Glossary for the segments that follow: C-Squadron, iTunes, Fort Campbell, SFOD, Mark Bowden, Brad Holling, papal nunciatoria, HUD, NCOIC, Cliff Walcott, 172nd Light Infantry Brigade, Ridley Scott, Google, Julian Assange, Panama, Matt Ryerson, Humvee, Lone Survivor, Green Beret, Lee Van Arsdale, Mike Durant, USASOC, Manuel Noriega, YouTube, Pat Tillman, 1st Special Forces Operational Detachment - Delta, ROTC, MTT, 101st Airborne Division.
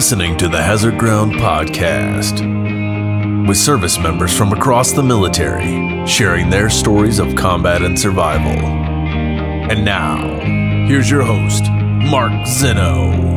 listening to the Hazard Ground Podcast, with service members from across the military sharing their stories of combat and survival. And now, here's your host, Mark Zinno.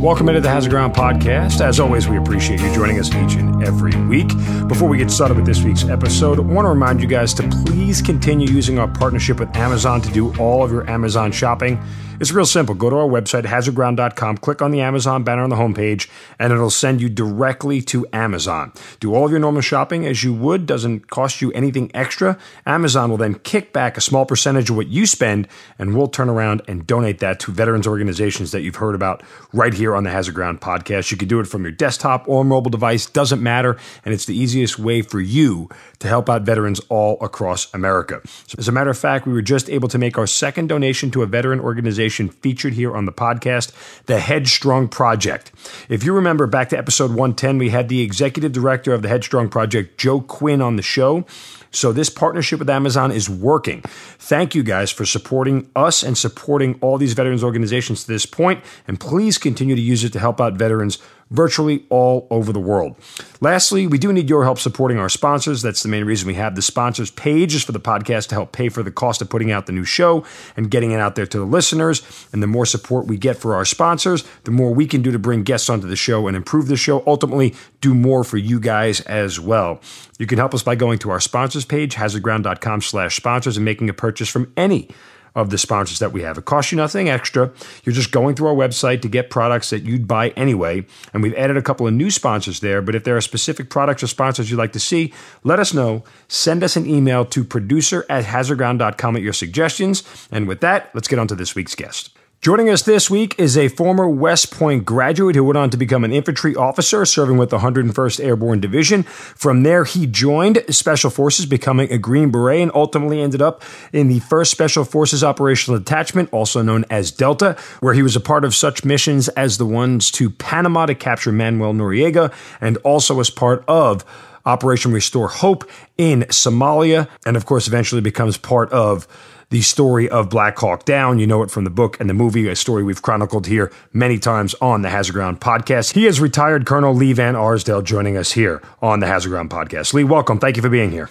Welcome into the Hazard Ground Podcast. As always, we appreciate you joining us each and every week. Before we get started with this week's episode, I want to remind you guys to please continue using our partnership with Amazon to do all of your Amazon shopping. It's real simple. Go to our website, hazardground.com, click on the Amazon banner on the homepage, and it'll send you directly to Amazon. Do all of your normal shopping as you would. Doesn't cost you anything extra. Amazon will then kick back a small percentage of what you spend, and we'll turn around and donate that to veterans organizations that you've heard about right here on the Hazard Ground Podcast. You can do it from your desktop or mobile device. Doesn't matter, and it's the easiest way for you to help out veterans all across America. So, as a matter of fact, we were just able to make our second donation to a veteran organization featured here on the podcast, the Headstrong Project. If you remember back to episode 110, we had the executive director of the Headstrong Project, Joe Quinn, on the show. So this partnership with Amazon is working. Thank you guys for supporting us and supporting all these veterans organizations to this point, and please continue to use it to help out veterans virtually all over the world. Lastly, we do need your help supporting our sponsors. That's the main reason we have the sponsors page, is for the podcast to help pay for the cost of putting out the new show and getting it out there to the listeners. And the more support we get for our sponsors, the more we can do to bring guests onto the show and improve the show, ultimately do more for you guys as well. You can help us by going to our sponsors page, hazardground.com/sponsors, and making a purchase from any of the sponsors that we have. It costs you nothing extra. You're just going through our website to get products that you'd buy anyway, and we've added a couple of new sponsors there, but if there are specific products or sponsors you'd like to see, let us know. Send us an email to producer@hazardground.com with your suggestions, and with that, let's get on to this week's guest. Joining us this week is a former West Point graduate who went on to become an infantry officer serving with the 101st Airborne Division. From there, he joined Special Forces, becoming a Green Beret, and ultimately ended up in the 1st Special Forces Operational Detachment, also known as Delta, where he was a part of such missions as the ones to Panama to capture Manuel Noriega, and also was part of Operation Restore Hope in Somalia, and of course eventually becomes part of the story of Black Hawk Down. You know it from the book and the movie, a story we've chronicled here many times on the Hazard Ground Podcast. He is retired Colonel Lee Van Arsdale, joining us here on the Hazard Ground Podcast. Lee, welcome. Thank you for being here.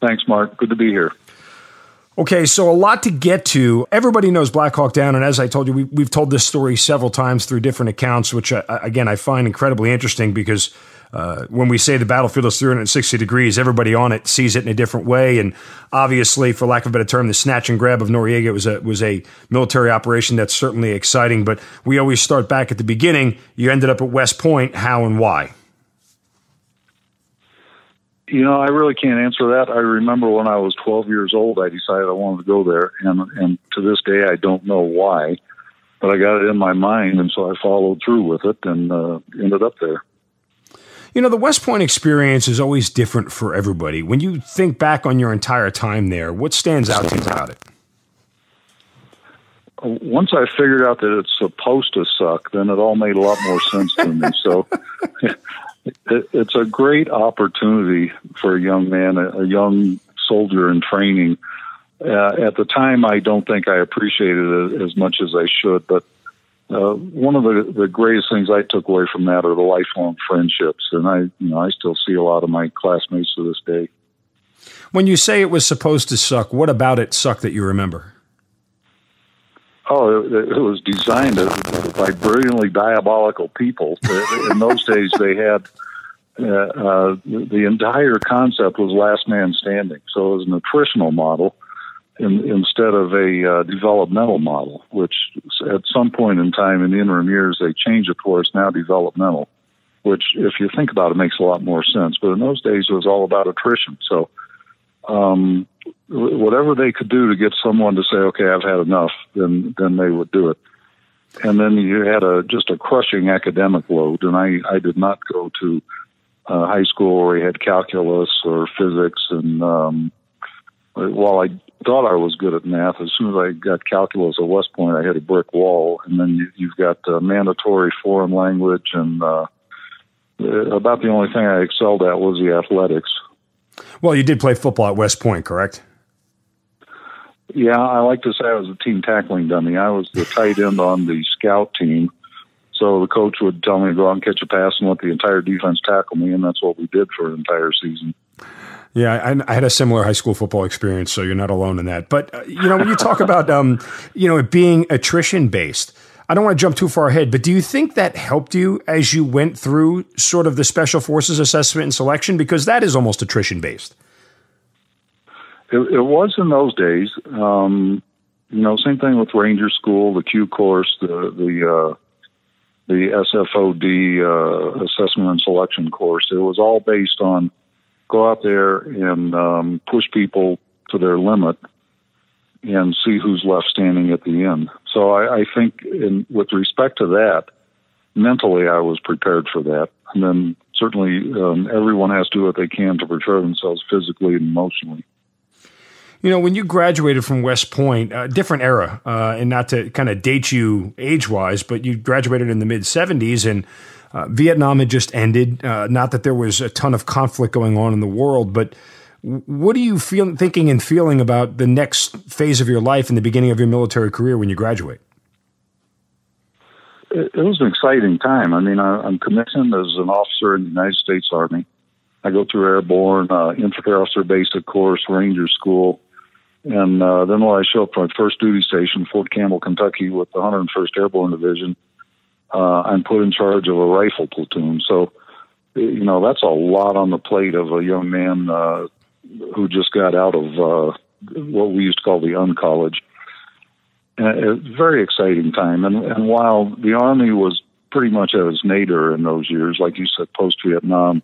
Thanks, Mark. Good to be here. Okay, so a lot to get to. Everybody knows Black Hawk Down, and as I told you, we've told this story several times through different accounts, which, again, I find incredibly interesting because when we say the battlefield is 360 degrees, everybody on it sees it in a different way. And obviously, for lack of a better term, the snatch and grab of Noriega was a military operation that's certainly exciting. But we always start back at the beginning. You ended up at West Point. How and why? You know, I really can't answer that. I remember when I was 12 years old, I decided I wanted to go there. And to this day, I don't know why. But I got it in my mind, and so I followed through with it and ended up there. You know, the West Point experience is always different for everybody. When you think back on your entire time there, what stands out to you about it? Once I figured out that it's supposed to suck, then it all made a lot more sense to me. So it's a great opportunity for a young man, a young soldier in training. At the time, I don't think I appreciated it as much as I should, but one of the greatest things I took away from that are the lifelong friendships, and I still see a lot of my classmates to this day. When you say it was supposed to suck, what about it sucked that you remember? Oh, it was designed by brilliantly diabolical people. In those days, they had the entire concept was last man standing, so it was an attritional model instead of a developmental model, which at some point in time in the interim years, they changed it for us, now developmental, which if you think about it, makes a lot more sense. But in those days, it was all about attrition. So whatever they could do to get someone to say, okay, I've had enough, then they would do it. And then you had just a crushing academic load. And I did not go to high school where we had calculus or physics. And while I thought I was good at math, as soon as I got calculus at West Point, I hit a brick wall. And then you've got mandatory foreign language, and about the only thing I excelled at was the athletics. Well, you did play football at West Point, correct? Yeah, I like to say I was a team tackling dummy. I was the tight end on the scout team. So the coach would tell me to go out and catch a pass and let the entire defense tackle me, and that's what we did for an entire season. Yeah, I had a similar high school football experience, so you're not alone in that. But, when you talk about, it being attrition-based, I don't want to jump too far ahead, but do you think that helped you as you went through sort of the Special Forces assessment and selection? Because that is almost attrition-based. It was in those days. Same thing with Ranger School, the Q course, the SFOD assessment and selection course. It was all based on go out there and push people to their limit and see who's left standing at the end. So I think with respect to that, mentally I was prepared for that. And then certainly everyone has to do what they can to prepare themselves physically and emotionally. When you graduated from West Point, different era, and not to kind of date you age-wise, but you graduated in the mid-'70s, and Vietnam had just ended. Not that there was a ton of conflict going on in the world, but what are you thinking and feeling about the next phase of your life and the beginning of your military career when you graduate? It was an exciting time. I mean, I'm commissioned as an officer in the United States Army. I go through airborne, infantry officer basic course, Ranger School. And then when I show up to my first duty station, Fort Campbell, Kentucky, with the 101st Airborne Division, I'm put in charge of a rifle platoon. So, that's a lot on the plate of a young man who just got out of what we used to call the uncollege. A very exciting time. And while the Army was pretty much at its nadir in those years, like you said, post-Vietnam,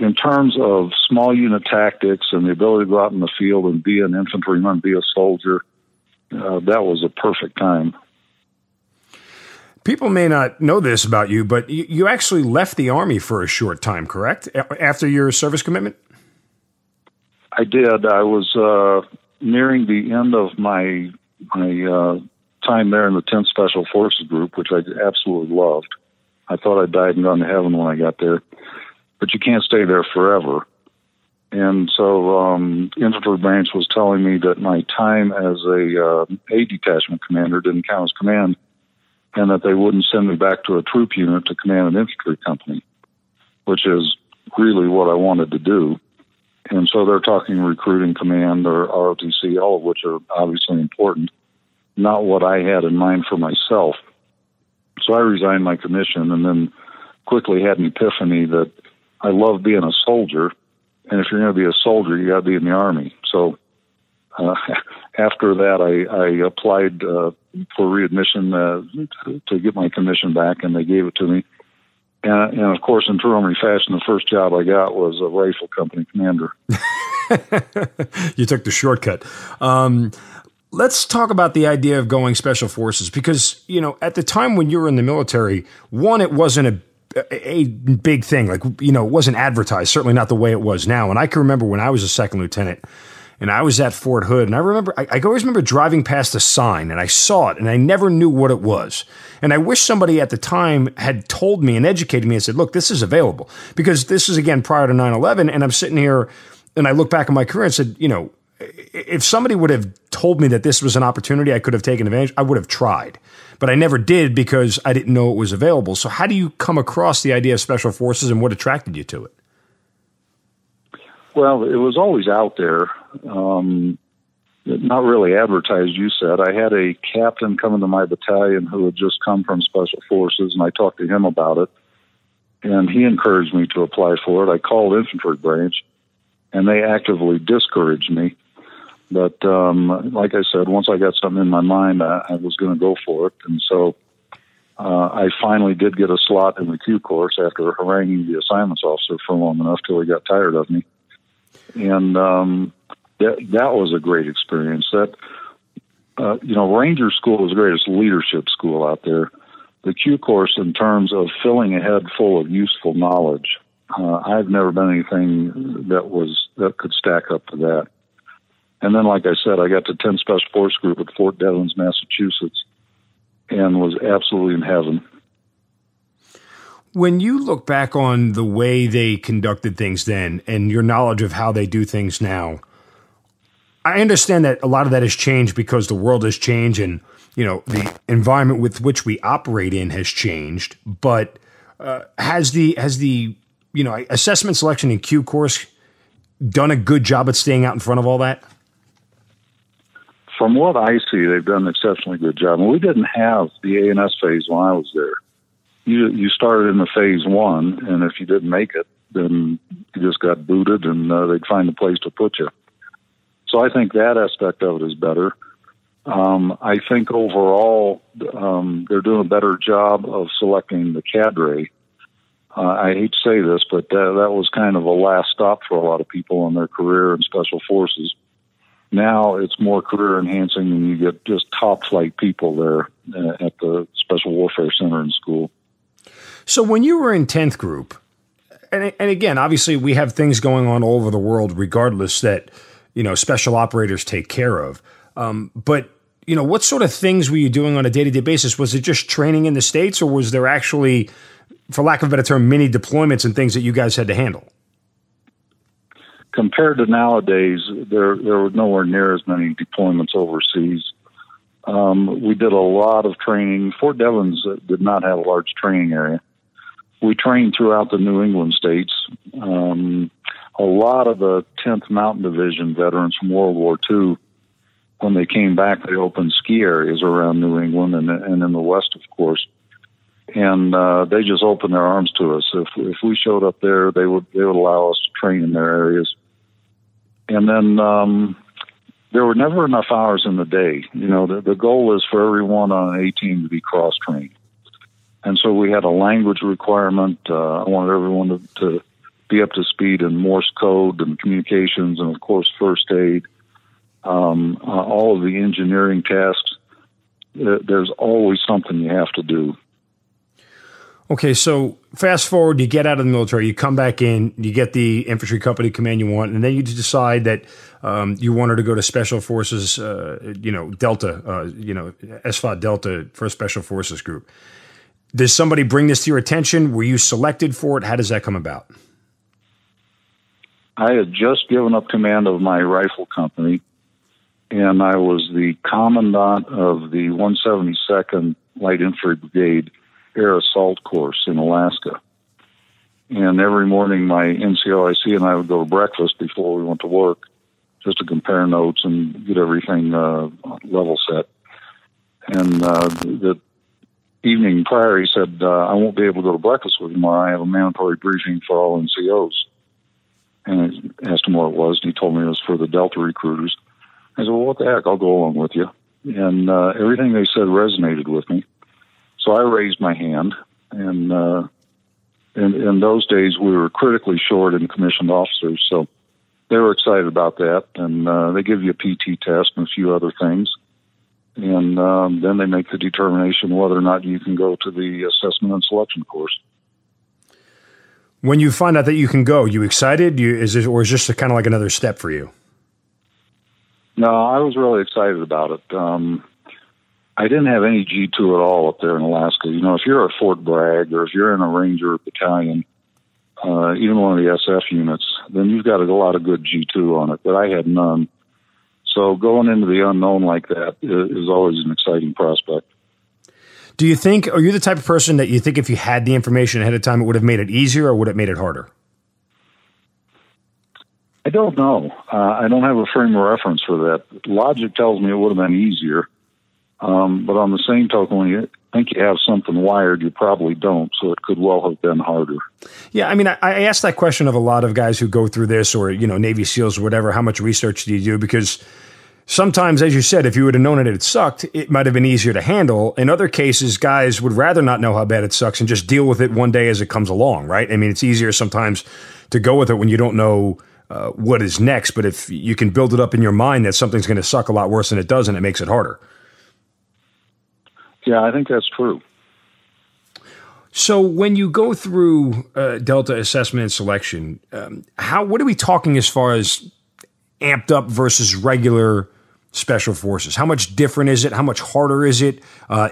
in terms of small unit tactics and the ability to go out in the field and be an infantryman, be a soldier, that was a perfect time. People may not know this about you, but you actually left the Army for a short time, correct? After your service commitment? I did. I was nearing the end of my time there in the 10th Special Forces Group, which I absolutely loved. I thought I died and gone to heaven when I got there. But you can't stay there forever. And so infantry branch was telling me that my time as a detachment commander didn't count as command, and that they wouldn't send me back to a troop unit to command an infantry company, which is really what I wanted to do. And so they're talking recruiting command or ROTC, all of which are obviously important, not what I had in mind for myself. So I resigned my commission and then quickly had an epiphany that I love being a soldier, and if you're going to be a soldier, you got to be in the Army. So after that, I applied for readmission to get my commission back, and they gave it to me. And of course, in true Army fashion, the first job I got was a rifle company commander. You took the shortcut. Let's talk about the idea of going Special Forces, because at the time when you were in the military, one, it wasn't a big thing. It wasn't advertised, certainly not the way it was now. And I can remember when I was a second lieutenant and I was at Fort Hood, and I always remember driving past a sign and I saw it and I never knew what it was. And I wish somebody at the time had told me and educated me and said, look, this is available, because this is, again, prior to 9/11. And I'm sitting here and I look back at my career and said, if somebody would have told me that this was an opportunity I could have taken advantage, I would have tried. But I never did because I didn't know it was available. So how do you come across the idea of Special Forces, and what attracted you to it? Well, it was always out there. Not really advertised, you said. I had a captain come into my battalion who had just come from Special Forces, and I talked to him about it. And he encouraged me to apply for it. I called Infantry Branch, and they actively discouraged me. But like I said, once I got something in my mind, I was going to go for it. And so I finally did get a slot in the Q course after haranguing the assignments officer for long enough till he got tired of me. And that was a great experience. That Ranger School is the greatest leadership school out there. The Q course, in terms of filling a head full of useful knowledge, I've never done anything that could stack up to that. And then, like I said, I got to 10th Special Forces Group at Fort Devens, Massachusetts, and was absolutely in heaven. When you look back on the way they conducted things then and your knowledge of how they do things now, I understand that a lot of that has changed because the world has changed and, you know, the environment with which we operate in has changed. But has the you know, assessment, selection, and Q course done a good job at staying out in front of all that? From what I see, they've done an exceptionally good job. And we didn't have the A&S phase when I was there. You started in the phase one, and if you didn't make it, then you just got booted, and they'd find a place to put you. So I think that aspect of it is better. I think overall they're doing a better job of selecting the cadre. I hate to say this, but that was kind of a last stop for a lot of people in their career in special forces. Now it's more career enhancing, and you get just top flight people there at the Special Warfare Center in school. So when you were in 10th Group, and again, obviously we have things going on all over the world regardless that, you know, special operators take care of. But, you know, what sort of things were you doing on a day-to-day basis? Was it just training in the States, or was there actually, for lack of a better term, mini deployments and things that you guys had to handle? Compared to nowadays, there were nowhere near as many deployments overseas. We did a lot of training. Fort Devens did not have a large training area. We trained throughout the New England states. A lot of the 10th Mountain Division veterans from World War II, when they came back, they opened ski areas around New England and in the West, of course. And they just opened their arms to us. If we showed up there, they would allow us to train in their areas. And then there were never enough hours in the day. You know, the goal is for everyone on an A team to be cross-trained. And so we had a language requirement. I wanted everyone to be up to speed in Morse code and communications and, of course, first aid, all of the engineering tasks. There's always something you have to do. Okay, so fast forward, you get out of the military, you come back in, you get the infantry company command you want, and then you decide that you wanted to go to Special Forces, you know, Delta, you know, SFOD Delta, 1st Special Forces Group. Does somebody bring this to your attention? Were you selected for it? How does that come about? I had just given up command of my rifle company, and I was the commandant of the 172nd Light Infantry Brigade Air Assault Course in Alaska. And every morning my NCOIC and I would go to breakfast before we went to work just to compare notes and get everything level set. And the evening prior he said, I won't be able to go to breakfast with you tomorrow. I have a mandatory briefing for all NCOs. And I asked him what it was, and he told me it was for the Delta recruiters. I said, well, what the heck, I'll go along with you. And everything they said resonated with me. So I raised my hand, and in those days we were critically short in commissioned officers, so they were excited about that, and they give you a PT test and a few other things, and then they make the determination whether or not you can go to the assessment and selection course. When you find out that you can go, you excited? Is this kind of like another step for you? No, I was really excited about it. I didn't have any G2 at all up there in Alaska. You know, if you're at Fort Bragg or if you're in a Ranger battalion, even one of the SF units, then you've got a lot of good G2 on it, but I had none. So going into the unknown like that is always an exciting prospect. Do you think, are you the type of person that you think if you had the information ahead of time, it would have made it easier or would it made it harder? I don't know. I don't have a frame of reference for that. Logic tells me it would have been easier. But on the same token, when you think you have something wired, you probably don't. So it could well have been harder. Yeah. I mean, I asked that question of a lot of guys who go through this or, you know, Navy SEALs or whatever, how much research do you do? Because sometimes, as you said, if you would have known it had sucked, it might have been easier to handle. In other cases, guys would rather not know how bad it sucks and just deal with it one day as it comes along, right? I mean, it's easier sometimes to go with it when you don't know what is next. But if you can build it up in your mind that something's going to suck a lot worse than it does, and it makes it harder. Yeah, I think that's true. So when you go through Delta assessment and selection, what are we talking as far as amped up versus regular special forces? How much different is it? How much harder is it?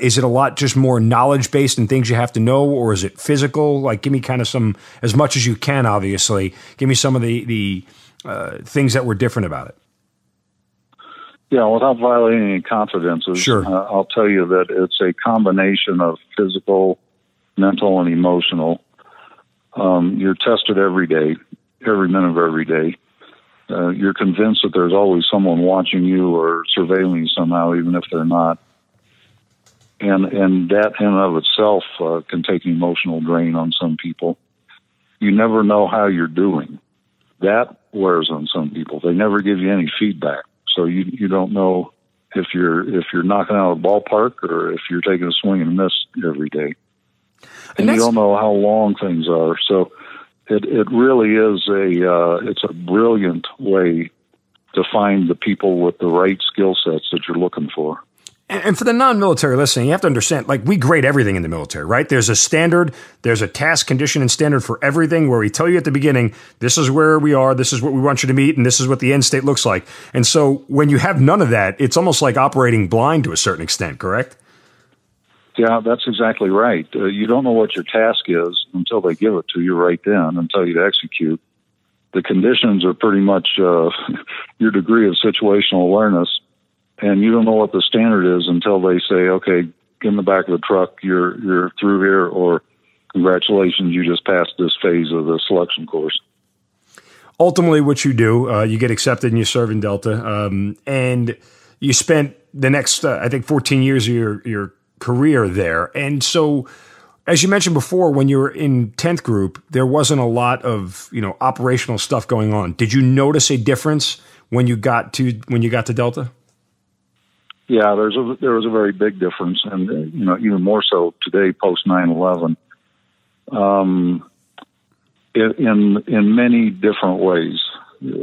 Is it a lot just more knowledge-based and things you have to know, or is it physical? Like, give me kind of some, as much as you can, obviously. Give me some of the things that were different about it. Yeah, without violating any confidences, sure. I'll tell you that it's a combination of physical, mental, and emotional. You're tested every day, every minute of every day. You're convinced that there's always someone watching you or surveilling you somehow, even if they're not. And that in and of itself can take an emotional drain on some people. You never know how you're doing. That wears on some people. They never give you any feedback. So you don't know if you're knocking out of the ballpark or if you're taking a swing and miss every day. And you don't know how long things are. So it really is it's a brilliant way to find the people with the right skill sets that you're looking for. And for the non-military listening, you have to understand, like, we grade everything in the military, right? There's a standard, there's a task, condition, and standard for everything where we tell you at the beginning, this is where we are, this is what we want you to meet, and this is what the end state looks like. And so when you have none of that, it's almost like operating blind to a certain extent, correct? Yeah, that's exactly right. You don't know what your task is until they give it to you right then and tell you to execute. The conditions are pretty much your degree of situational awareness. And you don't know what the standard is until they say, okay, get in the back of the truck, you're through here, or congratulations, you just passed this phase of the selection course. Ultimately, what you do, you get accepted and you serve in Delta. And you spent the next, I think, 14 years of your career there. And so, as you mentioned before, when you were in 10th Group, there wasn't a lot of, operational stuff going on. Did you notice a difference when you got to Delta? Yeah, there was a very big difference, and even more so today, post 9/11, in many different ways.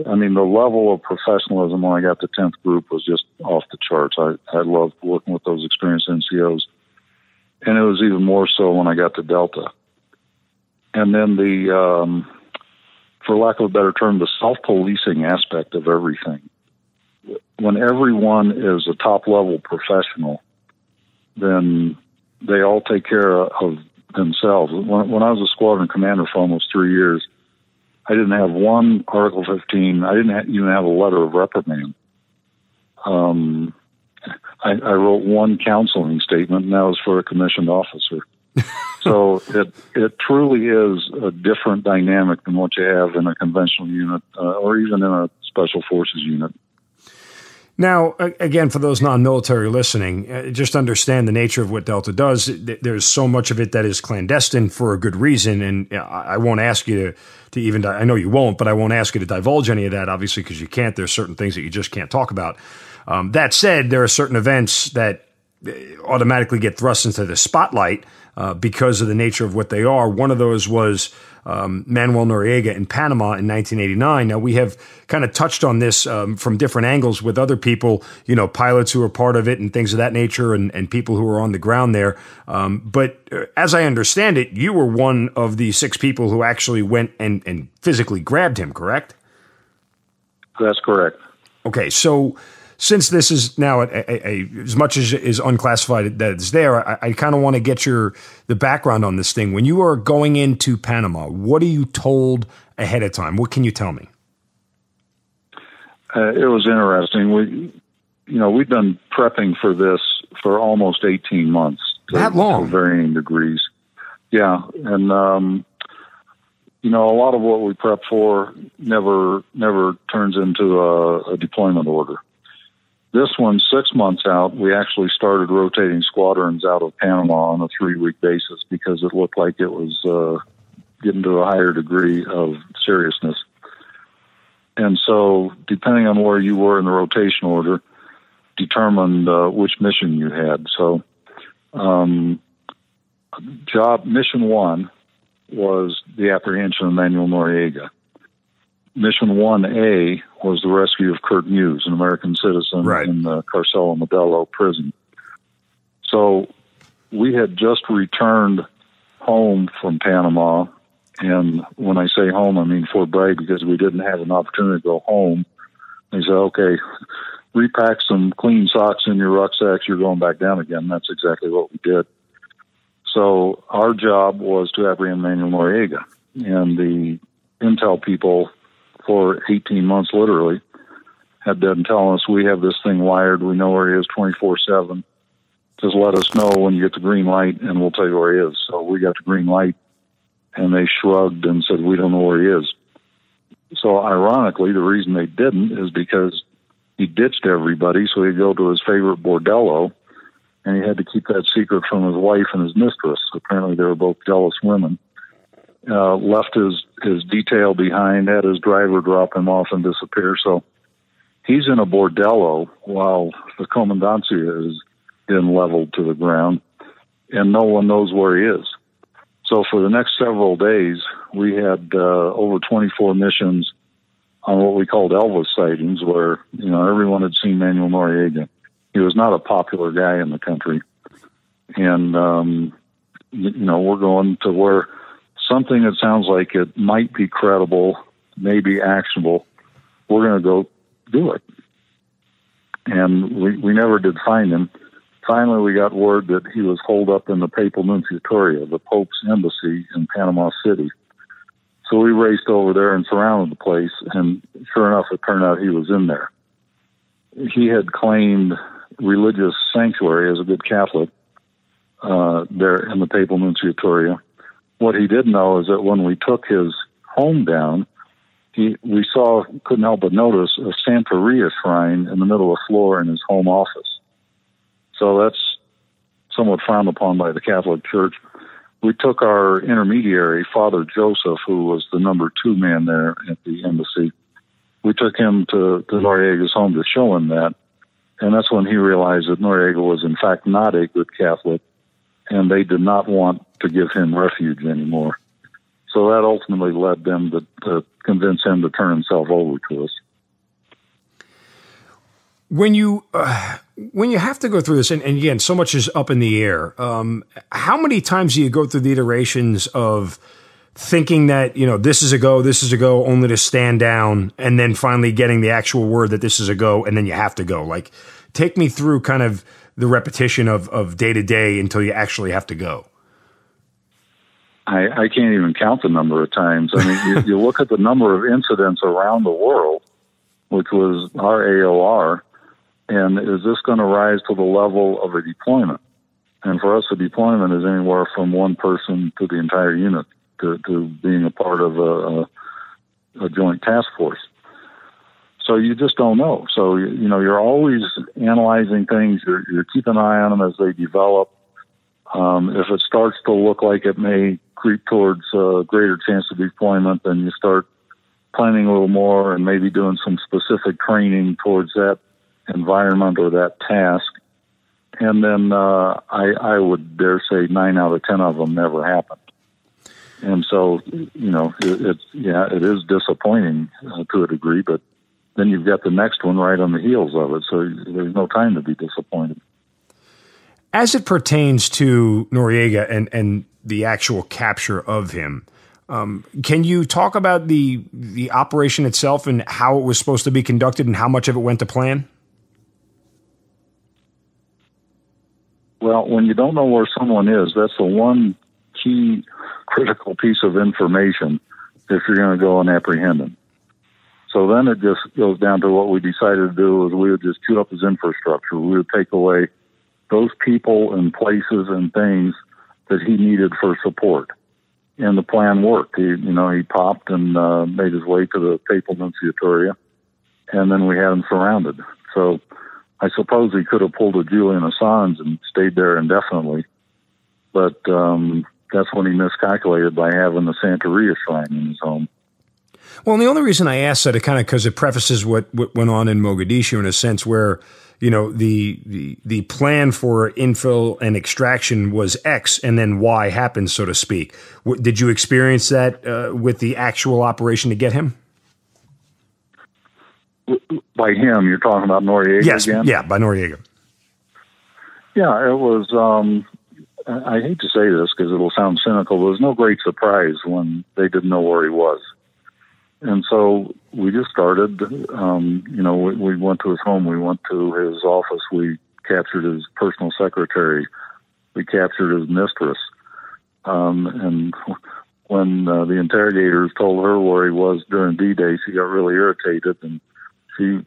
I mean, the level of professionalism when I got to 10th Group was just off the charts. I loved working with those experienced NCOs, and it was even more so when I got to Delta. And then the, for lack of a better term, the self-policing aspect of everything. When everyone is a top-level professional, then they all take care of themselves. When I was a squadron commander for almost 3 years, I didn't have one Article 15. I didn't even have a letter of reprimand. I wrote one counseling statement, and that was for a commissioned officer. So it truly is a different dynamic than what you have in a conventional unit or even in a special forces unit. Now, again, for those non-military listening, just understand the nature of what Delta does. There's so much of it that is clandestine for a good reason, and I won't ask you to even – I know you won't, but I won't ask you to divulge any of that, obviously, because you can't. There's certain things that you just can't talk about. That said, there are certain events that automatically get thrust into the spotlight because of the nature of what they are. One of those was Manuel Noriega in Panama in 1989. Now, we have kind of touched on this from different angles with other people, pilots who were part of it and things of that nature and people who were on the ground there. But as I understand it, you were one of the 6 people who actually went and physically grabbed him, correct? That's correct. Okay, so since this is now as much as is unclassified that is there, I kind of want to get the background on this thing. When you are going into Panama, what are you told ahead of time? What can you tell me? It was interesting. We've been prepping for this for almost 18 months. That long? To varying degrees. Yeah, and a lot of what we prep for never turns into a deployment order. This one, 6 months out, we actually started rotating squadrons out of Panama on a 3-week basis because it looked like it was getting to a higher degree of seriousness. And so, depending on where you were in the rotation order, determined which mission you had. So, mission 1 was the apprehension of Manuel Noriega. Mission 1A was the rescue of Kurt Muse, an American citizen, right, in the Carcel Modelo prison. So we had just returned home from Panama, and when I say home, I mean Fort Bragg, because we didn't have an opportunity to go home. They said, okay, repack some clean socks in your rucksacks, you're going back down again. That's exactly what we did. So our job was to apprehend Manuel Noriega, and the intel people for 18 months, literally, had been telling us, we have this thing wired. We know where he is 24/7. Just let us know when you get the green light, and we'll tell you where he is. So we got the green light, and they shrugged and said, we don't know where he is. So ironically, the reason they didn't is because he ditched everybody, so he'd go to his favorite bordello, and he had to keep that secret from his wife and his mistress. Apparently, they were both jealous women. Left his detail behind, had his driver drop him off and disappear. So he's in a bordello while the commandancia is in leveled to the ground, and no one knows where he is. So for the next several days, we had over 24 missions on what we called Elvis sightings, where everyone had seen Manuel Noriega. He was not a popular guy in the country, and we're going to where something that sounds like it might be credible, maybe actionable. We're going to go do it, and we never did find him. Finally, we got word that he was holed up in the papal nunciatoria, the Pope's embassy in Panama City. So we raced over there and surrounded the place, and sure enough, it turned out he was in there. He had claimed religious sanctuary as a good Catholic there in the papal nunciatoria. What he did know is that when we took his home down, couldn't help but notice a Santeria shrine in the middle of the floor in his home office. So that's somewhat frowned upon by the Catholic Church. We took our intermediary, Father Joseph, who was the number two man there at the embassy. We took him to Noriega's home to show him that. And that's when he realized that Noriega was, in fact, not a good Catholic, and they did not want to give him refuge anymore. So that ultimately led them to convince him to turn himself over to us. When you have to go through this, and again, so much is up in the air, how many times do you go through the iterations of thinking that, this is a go, only to stand down, and then finally getting the actual word that this is a go, and then you have to go? Like, take me through kind of the repetition of day to day until you actually have to go. I can't even count the number of times. I mean, you look at the number of incidents around the world, which was our AOR, and is this going to rise to the level of a deployment? And for us, a deployment is anywhere from one person to the entire unit to being a part of a joint task force. So you just don't know. So, you're always analyzing things. You're keeping an eye on them as they develop. If it starts to look like it may creep towards a greater chance of deployment, then you start planning a little more and maybe doing some specific training towards that environment or that task. And then I would dare say 9 out of 10 of them never happened. And so, it is disappointing to a degree, but then you've got the next one right on the heels of it. So there's no time to be disappointed. As it pertains to Noriega and the actual capture of him, can you talk about the operation itself and how it was supposed to be conducted and how much of it went to plan? Well, when you don't know where someone is, that's the one key critical piece of information if you're going to go and apprehend him. So then it just goes down to what we decided to do is we would just queue up his infrastructure. We would take away those people and places and things that he needed for support. And the plan worked. He popped and made his way to the papal nunciatoria, and then we had him surrounded. So I suppose he could have pulled a Julian Assange and stayed there indefinitely, but that's when he miscalculated by having the Santeria shrine in his home. Well, and the only reason I asked that, because it prefaces what went on in Mogadishu in a sense where, the plan for infill and extraction was X and then Y happened, so to speak. Did you experience that with the actual operation to get him? By him, you're talking about Noriega again? Yeah, by Noriega. Yeah, it was, I hate to say this because it'll sound cynical, but it was no great surprise when they didn't know where he was. And so we just started, we went to his home, we went to his office, we captured his personal secretary, we captured his mistress. And when the interrogators told her where he was during D-Day, she got really irritated and she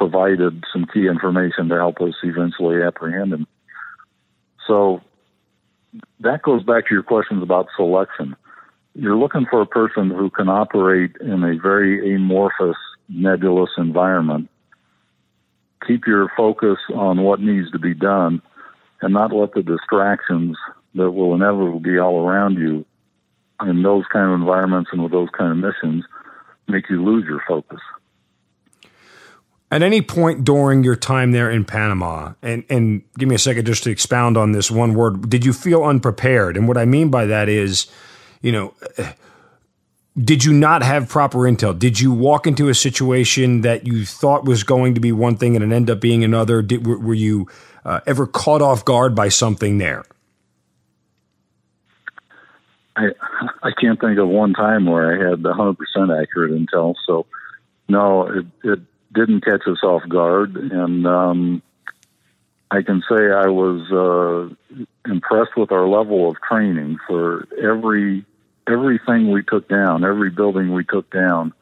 provided some key information to help us eventually apprehend him. So that goes back to your questions about selection. You're looking for a person who can operate in a very amorphous, nebulous environment. Keep your focus on what needs to be done and not let the distractions that will inevitably be all around you in those kind of environments and with those kind of missions make you lose your focus. At any point during your time there in Panama, and give me a second just to expound on this one word, did you feel unprepared? And what I mean by that is, you know, did you not have proper intel? Did you walk into a situation that you thought was going to be one thing and it ended up being another? Were you ever caught off guard by something there? I can't think of one time where I had 100% accurate intel. So, no, it didn't catch us off guard. And I can say I was impressed with our level of training for everything we took down, every building we took down.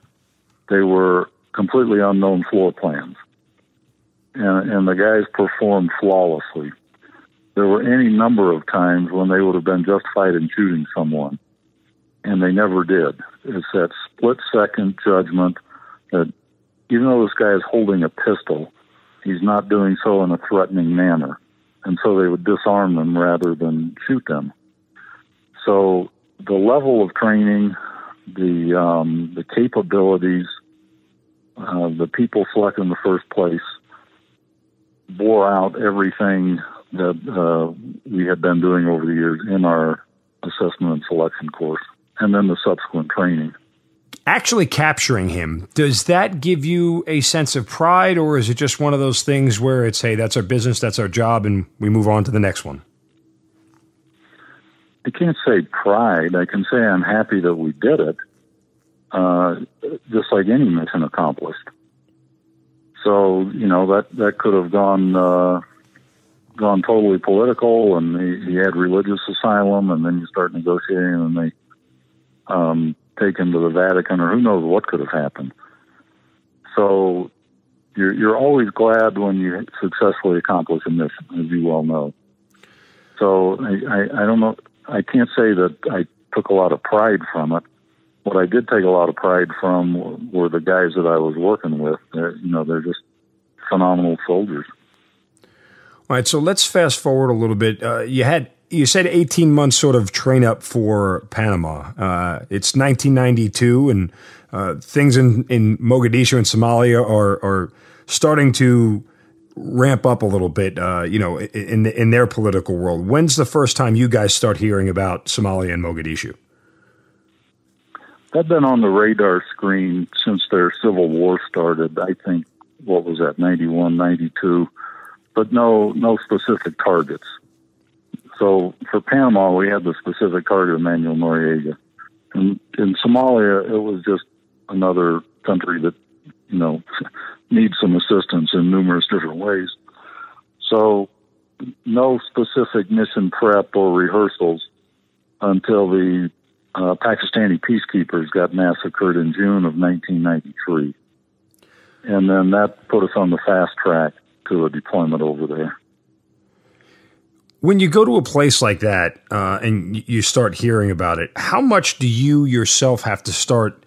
They were completely unknown floor plans. And the guys performed flawlessly. There were any number of times when they would have been justified in shooting someone, and they never did. It's that split-second judgment that even though this guy is holding a pistol, he's not doing so in a threatening manner, and so they would disarm them rather than shoot them. So the level of training, the capabilities, the people selected in the first place bore out everything that we had been doing over the years in our assessment and selection course, and then the subsequent training. Actually capturing him, does that give you a sense of pride, or is it just one of those things where it's, hey, that's our business, that's our job, and we move on to the next one? I can't say pride. I can say I'm happy that we did it, just like any mission accomplished. So, you know, that could have gone totally political, and he had religious asylum, and then you start negotiating, and they take him to the Vatican, or who knows what could have happened. So you're always glad when you successfully accomplish a mission, as you well know. So I don't know. I can't say that I took a lot of pride from it. What I did take a lot of pride from were the guys that I was working with. They're just phenomenal soldiers. All right, so let's fast forward a little bit. You said 18 months sort of train up for Panama. It's 1992, and things in Mogadishu and Somalia are starting to ramp up a little bit. In their political world. When's the first time you guys start hearing about Somalia and Mogadishu? They've been on the radar screen since their civil war started. I think what was that, 91, 92. But no specific targets. So for Panama, we had the specific target of Manuel Noriega. And in Somalia, it was just another country that, needs some assistance in numerous different ways. So no specific mission prep or rehearsals until the Pakistani peacekeepers got massacred in June of 1993. And then that put us on the fast track to a deployment over there. When you go to a place like that and you start hearing about it, how much do you yourself have to start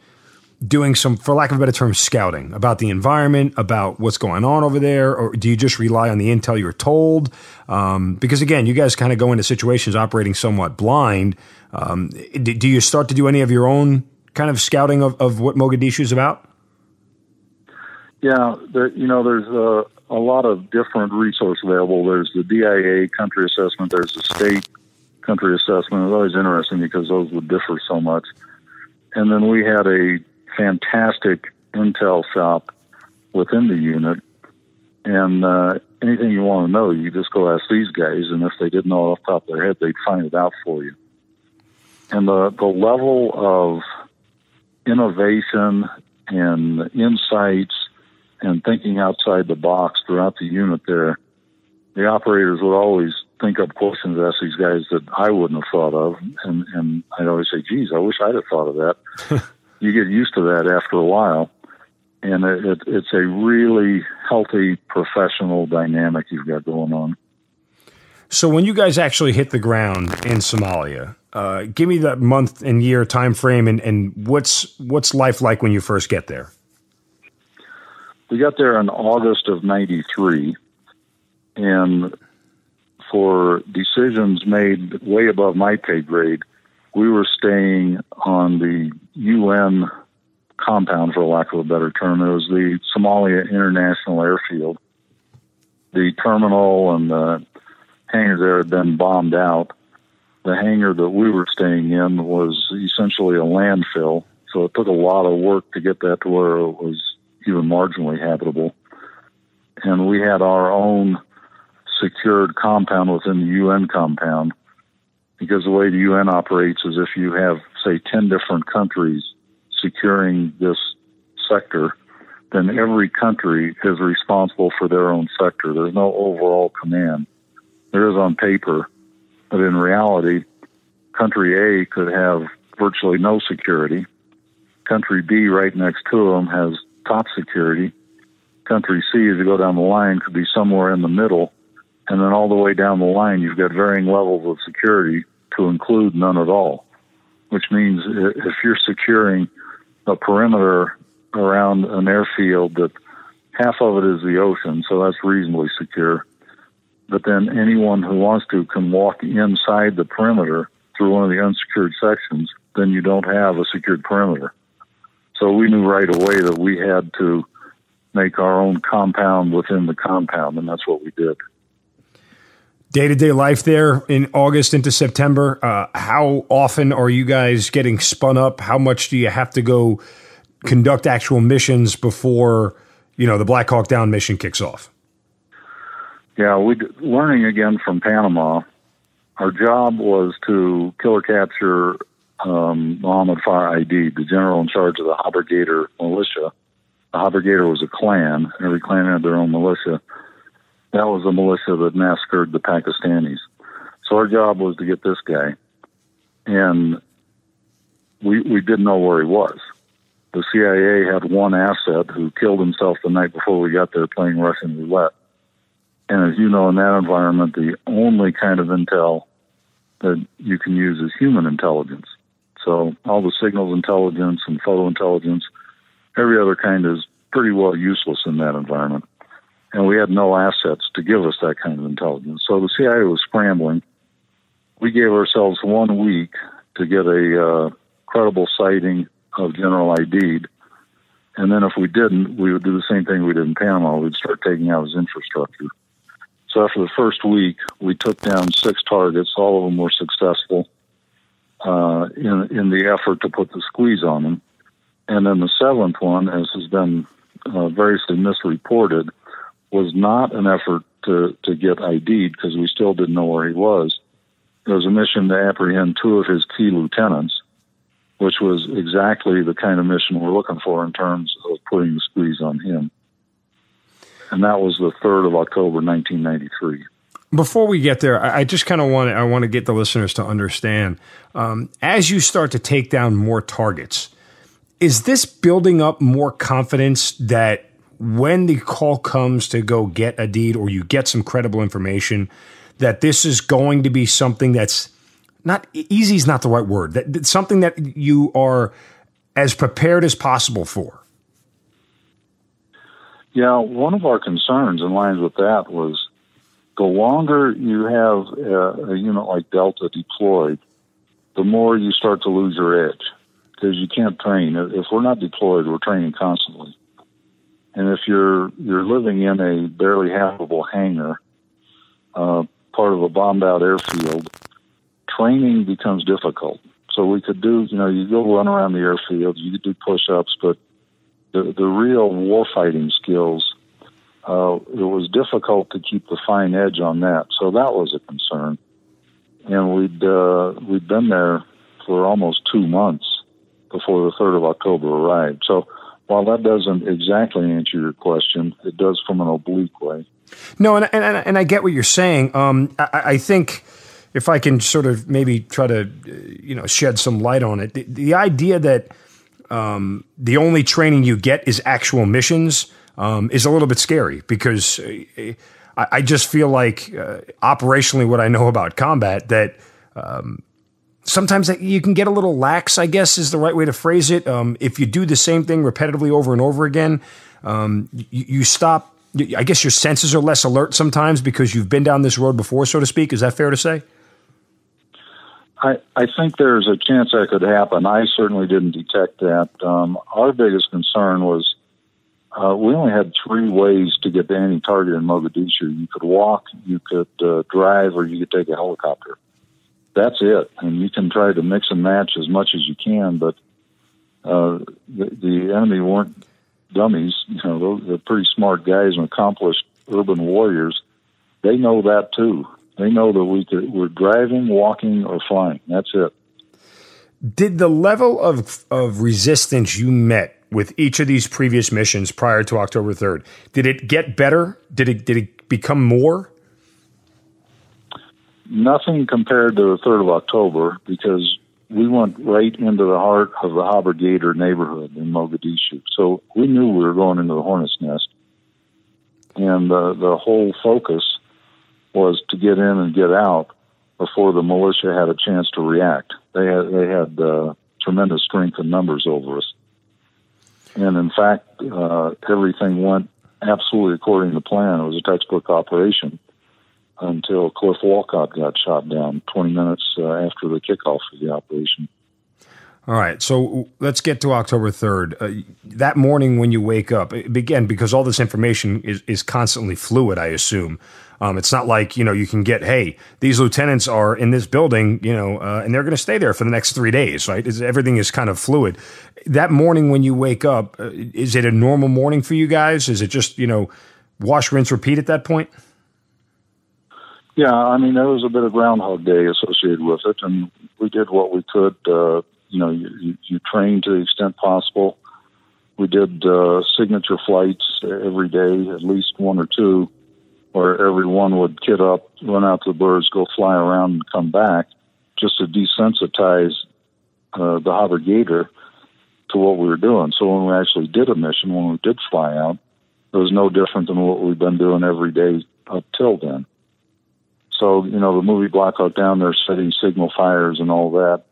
doing some, for lack of a better term, scouting about the environment, about what's going on over there? Or do you just rely on the intel you're told? Because again, you guys kind of go into situations operating somewhat blind. Do you start to do any of your own kind of scouting of what Mogadishu is about? Yeah, there's a lot of different resources available. There's the DIA country assessment. There's the state country assessment. It's always interesting because those would differ so much. And then we had a fantastic intel shop within the unit. And anything you want to know, you just go ask these guys. And if they didn't know off the top of their head, they'd find it out for you. And the level of innovation and insights and thinking outside the box throughout the unit there, the operators would always think up questions to ask these guys that I wouldn't have thought of. And I'd always say, geez, I wish I'd have thought of that. You get used to that after a while. And it's a really healthy professional dynamic you've got going on. So when you guys actually hit the ground in Somalia, give me that month and year time frame, and what's life like when you first get there? We got there in August of '93, and for decisions made way above my pay grade, we were staying on the UN compound, for lack of a better term. It was the Somalia International Airfield. The terminal and the hangar there had been bombed out. The hangar that we were staying in was essentially a landfill, so it took a lot of work to get that to where it was even marginally habitable. And we had our own secured compound within the UN compound, because the way the UN operates is if you have, say, 10 different countries securing this sector, then every country is responsible for their own sector. There's no overall command. There is on paper, but in reality, country A could have virtually no security. Country B right next to them has top security. Country C, as you go down the line, could be somewhere in the middle. And then all the way down the line, you've got varying levels of security to include none at all, which means if you're securing a perimeter around an airfield that half of it is the ocean, so that's reasonably secure. But then anyone who wants to can walk inside the perimeter through one of the unsecured sections, then you don't have a secured perimeter. So we knew right away that we had to make our own compound within the compound, and that's what we did. Day-to-day life there in August into September, how often are you guys getting spun up? How much do you have to go conduct actual missions before, you know, the Black Hawk Down mission kicks off? Yeah, learning again from Panama, our job was to kill or capture Muhammad Aidid, the general in charge of the Habergator militia. The Habergator was a clan. Every clan had their own militia. That was the militia that massacred the Pakistanis. So our job was to get this guy. And we didn't know where he was. The CIA had one asset who killed himself the night before we got there playing Russian roulette. And as you know, in that environment, the only kind of intel that you can use is human intelligence. So all the signals intelligence and photo intelligence, every other kind is pretty well useless in that environment. And we had no assets to give us that kind of intelligence. So the CIA was scrambling. We gave ourselves 1 week to get a credible sighting of General Aidid. And then if we didn't, we would do the same thing we did in Panama. We'd start taking out his infrastructure. So after the first week, we took down 6 targets. All of them were successful in the effort to put the squeeze on them. And then the 7th one, as has been variously misreported, was not an effort to get ID'd because we still didn't know where he was. There was a mission to apprehend 2 of his key lieutenants, which was exactly the kind of mission we're looking for in terms of putting the squeeze on him. And that was the 3rd of October, 1993. Before we get there, I just kind of want to get the listeners to understand. As you start to take down more targets, is this building up more confidence that when the call comes to go get Aidid, or you get some credible information, that this is going to be something that's not easy is not the right word, that something that you are as prepared as possible for? Yeah, one of our concerns in line with that was the longer you have a unit like Delta deployed, the more you start to lose your edge because you can't train. If we're not deployed, we're training constantly. And if you're living in a barely habitable hangar, part of a bombed-out airfield, training becomes difficult. So we could do, you know, you go run around the airfield, you could do push-ups, but the real warfighting skills, it was difficult to keep the fine edge on that. So that was a concern. And we'd been there for almost 2 months before the 3rd of October arrived. So while that doesn't exactly answer your question, it does from an oblique way. No, and I get what you're saying. I think if I can sort of maybe try to, you know, shed some light on it, the idea that the only training you get is actual missions, is a little bit scary, because I just feel like operationally what I know about combat, that sometimes you can get a little lax, I guess is the right way to phrase it. If you do the same thing repetitively over and over again, you stop. I guess your senses are less alert sometimes because you've been down this road before, so to speak. Is that fair to say? I think there's a chance that could happen. I certainly didn't detect that. Our biggest concern was we only had three ways to get to any target in Mogadishu. You could walk, you could drive, or you could take a helicopter. That's it. And you can try to mix and match as much as you can, but the enemy weren't dummies. You know, they're pretty smart guys and accomplished urban warriors. They know that too. They know that we're driving, walking, or flying. That's it. Did the level of resistance you met with each of these previous missions prior to October 3rd, did it get better? Did it become more? Nothing compared to the 3rd of October, because we went right into the heart of the Habergator neighborhood in Mogadishu. So we knew we were going into the hornet's nest. And the whole focus was to get in and get out before the militia had a chance to react. They had tremendous strength in numbers over us. And in fact, everything went absolutely according to plan. It was a textbook operation until Cliff Walcott got shot down 20 minutes after the kickoff of the operation. All right, so let's get to October 3rd. That morning when you wake up, again, because all this information is constantly fluid, I assume. It's not like, you know, you can get, hey, these lieutenants are in this building, you know, and they're going to stay there for the next 3 days, right? Everything is kind of fluid. That morning when you wake up, is it a normal morning for you guys? Is it just, you know, wash, rinse, repeat at that point? Yeah, I mean, there was a bit of Groundhog Day associated with it, and we did what we could. You know, you train to the extent possible. We did signature flights every day, at least one or two, where everyone would kit up, run out to the birds, go fly around and come back, just to desensitize the Habergator to what we were doing. So when we actually did a mission, when we did fly out, it was no different than what we've been doing every day up till then. So, you know, the movie Black Hawk Down, they're setting signal fires and all that.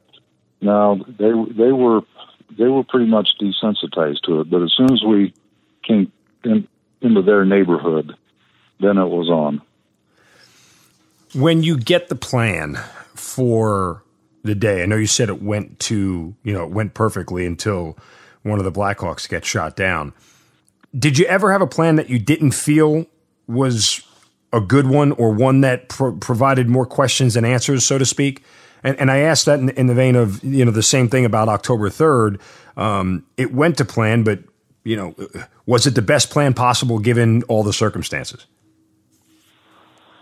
No, they were pretty much desensitized to it. But as soon as we came into their neighborhood, then it was on. When you get the plan for the day, I know you said it went to, you know, it went perfectly until one of the Blackhawks gets shot down. Did you ever have a plan that you didn't feel was a good one, or one that provided more questions than answers, so to speak? And I asked that in the vein of, you know, the same thing about October 3rd. It went to plan, but, you know, was it the best plan possible given all the circumstances?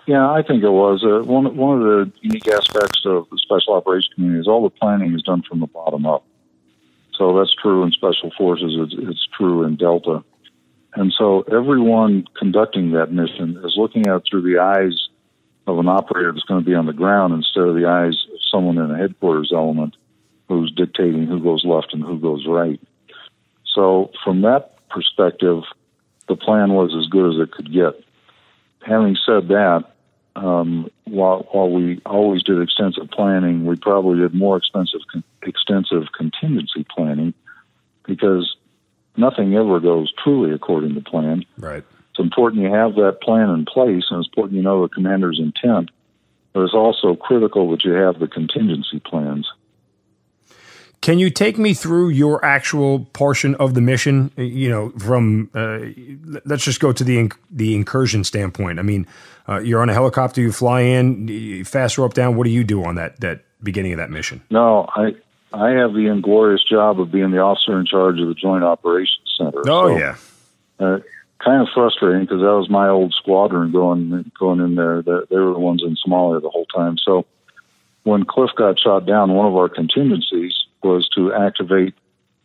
Yeah, I think it was. One of the unique aspects of the special operations community is all the planning is done from the bottom up. So that's true in Special Forces. It's true in Delta. And so everyone conducting that mission is looking at it through the eyes of an operator that's going to be on the ground instead of the eyes of someone in a headquarters element who's dictating who goes left and who goes right. So from that perspective, the plan was as good as it could get. Having said that, while we always did extensive planning, we probably did more extensive contingency planning, because nothing ever goes truly according to plan. Right. It's important you have that plan in place, and it's important you know the commander's intent, but it's also critical that you have the contingency plans. Can you take me through your actual portion of the mission? You know, from let's just go to the incursion standpoint. I mean, you're on a helicopter, you fly in, you fast rope down. What do you do on that beginning of that mission? No, I have the inglorious job of being the officer in charge of the Joint Operations Center. Oh, so, yeah. Kind of frustrating, because that was my old squadron going in there. They were the ones in Somalia the whole time. So when Cliff got shot down, one of our contingencies was to activate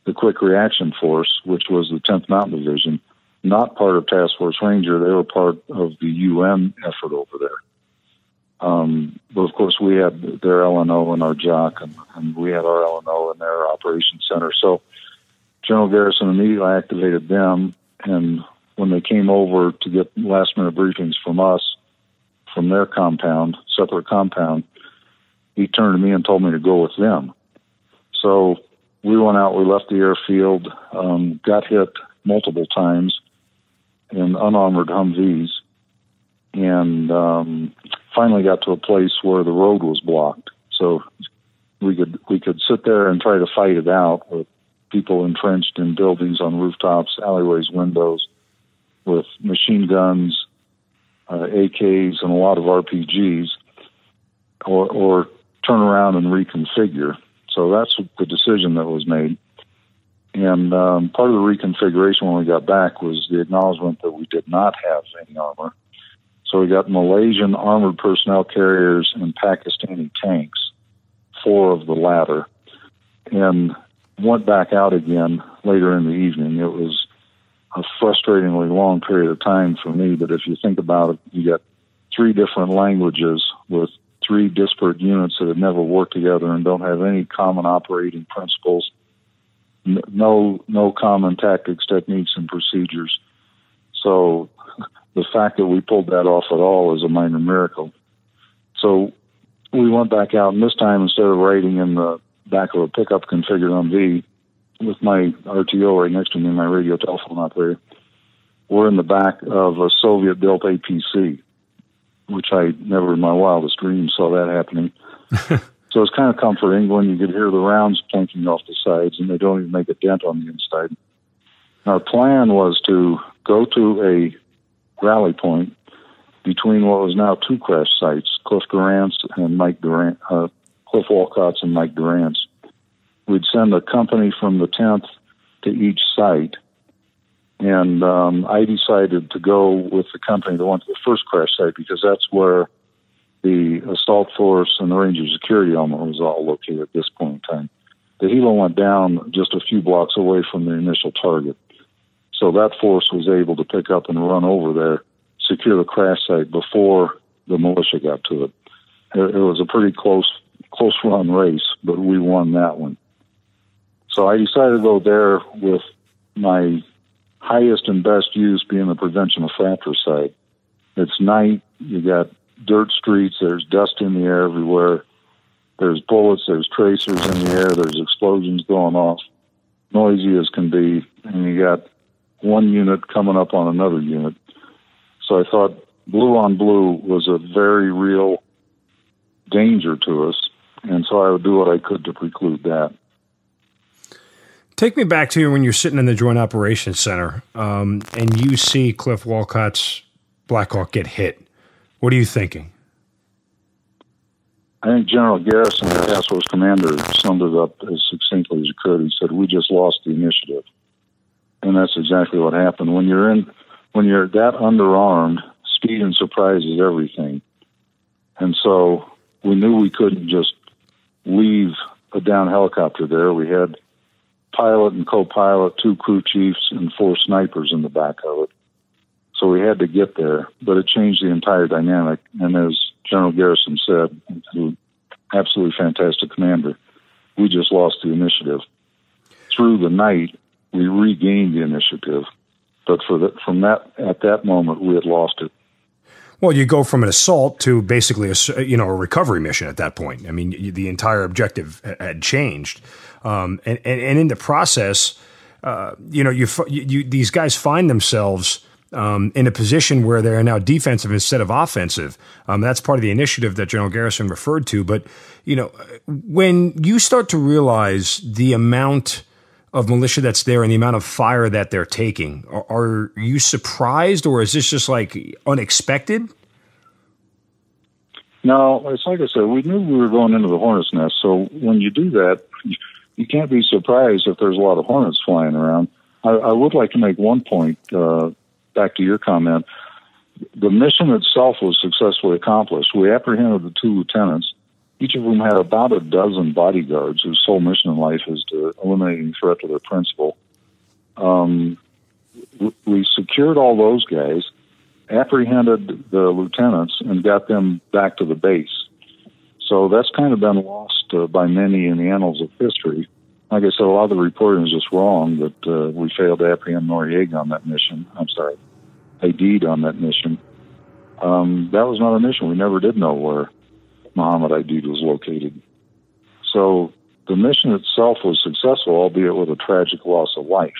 the Quick Reaction Force, which was the 10th Mountain Division, not part of Task Force Ranger. They were part of the UN effort over there. But of course, we had their LNO and our JOC, and we had our LNO in their Operations Center. So General Garrison immediately activated them, and when they came over to get last-minute briefings from us, from their compound, separate compound, he turned to me and told me to go with them. So we went out, we left the airfield, got hit multiple times in unarmored Humvees, and finally got to a place where the road was blocked. So we could sit there and try to fight it out with people entrenched in buildings, on rooftops, alleyways, windows, with machine guns, AKs, and a lot of RPGs, or turn around and reconfigure. So that's the decision that was made. And part of the reconfiguration when we got back was the acknowledgement that we did not have any armor. So we got Malaysian armored personnel carriers and Pakistani tanks, 4 of the latter, and went back out again later in the evening. It was a frustratingly long period of time for me, but if you think about it, you got 3 different languages with 3 disparate units that have never worked together and don't have any common operating principles, no common tactics, techniques, and procedures. So the fact that we pulled that off at all is a minor miracle. So we went back out, and this time, instead of riding in the back of a pickup configured Humvee with my RTO right next to me, my radio telephone operator, we're in the back of a Soviet-built APC, which I never in my wildest dreams saw that happening. So it's kind of comforting when you could hear the rounds plinking off the sides, and they don't even make a dent on the inside. Our plan was to go to a rally point between what was now 2 crash sites, Cliff Walcott's and Mike Durant's. We'd send a company from the 10th to each site, and I decided to go with the company that went to the first crash site because that's where the assault force and the Ranger security element was all located at this point in time. The Hilo went down just a few blocks away from the initial target. So that force was able to pick up and run over there, secure the crash site before the militia got to it. It was a pretty close run race, but we won that one. So I decided to go there with my highest and best use being the prevention of fratricide. It's night, you got dirt streets, there's dust in the air everywhere, there's bullets, there's tracers in the air, there's explosions going off, noisy as can be, and you got one unit coming up on another unit. So I thought blue on blue was a very real danger to us, and so I would do what I could to preclude that. Take me back to when you're sitting in the Joint Operations Center and you see Cliff Walcott's Black Hawk get hit. What are you thinking? I think General Garrison, the task force commander, summed it up as succinctly as he could. He said, "We just lost the initiative." And that's exactly what happened. When you're that underarmed, speed and surprise is everything. And so we knew we couldn't just leave a down helicopter there. We had pilot and co-pilot, 2 crew chiefs, and 4 snipers in the back of it. So we had to get there, but it changed the entire dynamic. And as General Garrison said, who absolutely fantastic commander, we just lost the initiative. Through the night, we regained the initiative, but at that moment, we had lost it. Well, you go from an assault to basically a recovery mission at that point. I mean, the entire objective had changed, and in the process, these guys find themselves in a position where they are now defensive instead of offensive. That's part of the initiative that General Garrison referred to. But when you start to realize the amount of militia that's there and the amount of fire that they're taking, Are you surprised, or is this just like unexpected? No, it's like I said, we knew we were going into the hornet's nest. So when you do that, you can't be surprised if there's a lot of hornets flying around. I would like to make one point, back to your comment. The mission itself was successfully accomplished. We apprehended the 2 lieutenants. Each of them had about a dozen bodyguards whose sole mission in life is to eliminate any threat to their principal. We secured all those guys, apprehended the lieutenants, and got them back to the base. So that's kind of been lost by many in the annals of history. like I said, a lot of the reporting was just wrong, but we failed to apprehend Noriega on that mission. I'm sorry, Aidid on that mission. That was not an issue. We never did know where Muhammad Aidid was located. So the mission itself was successful, albeit with a tragic loss of life.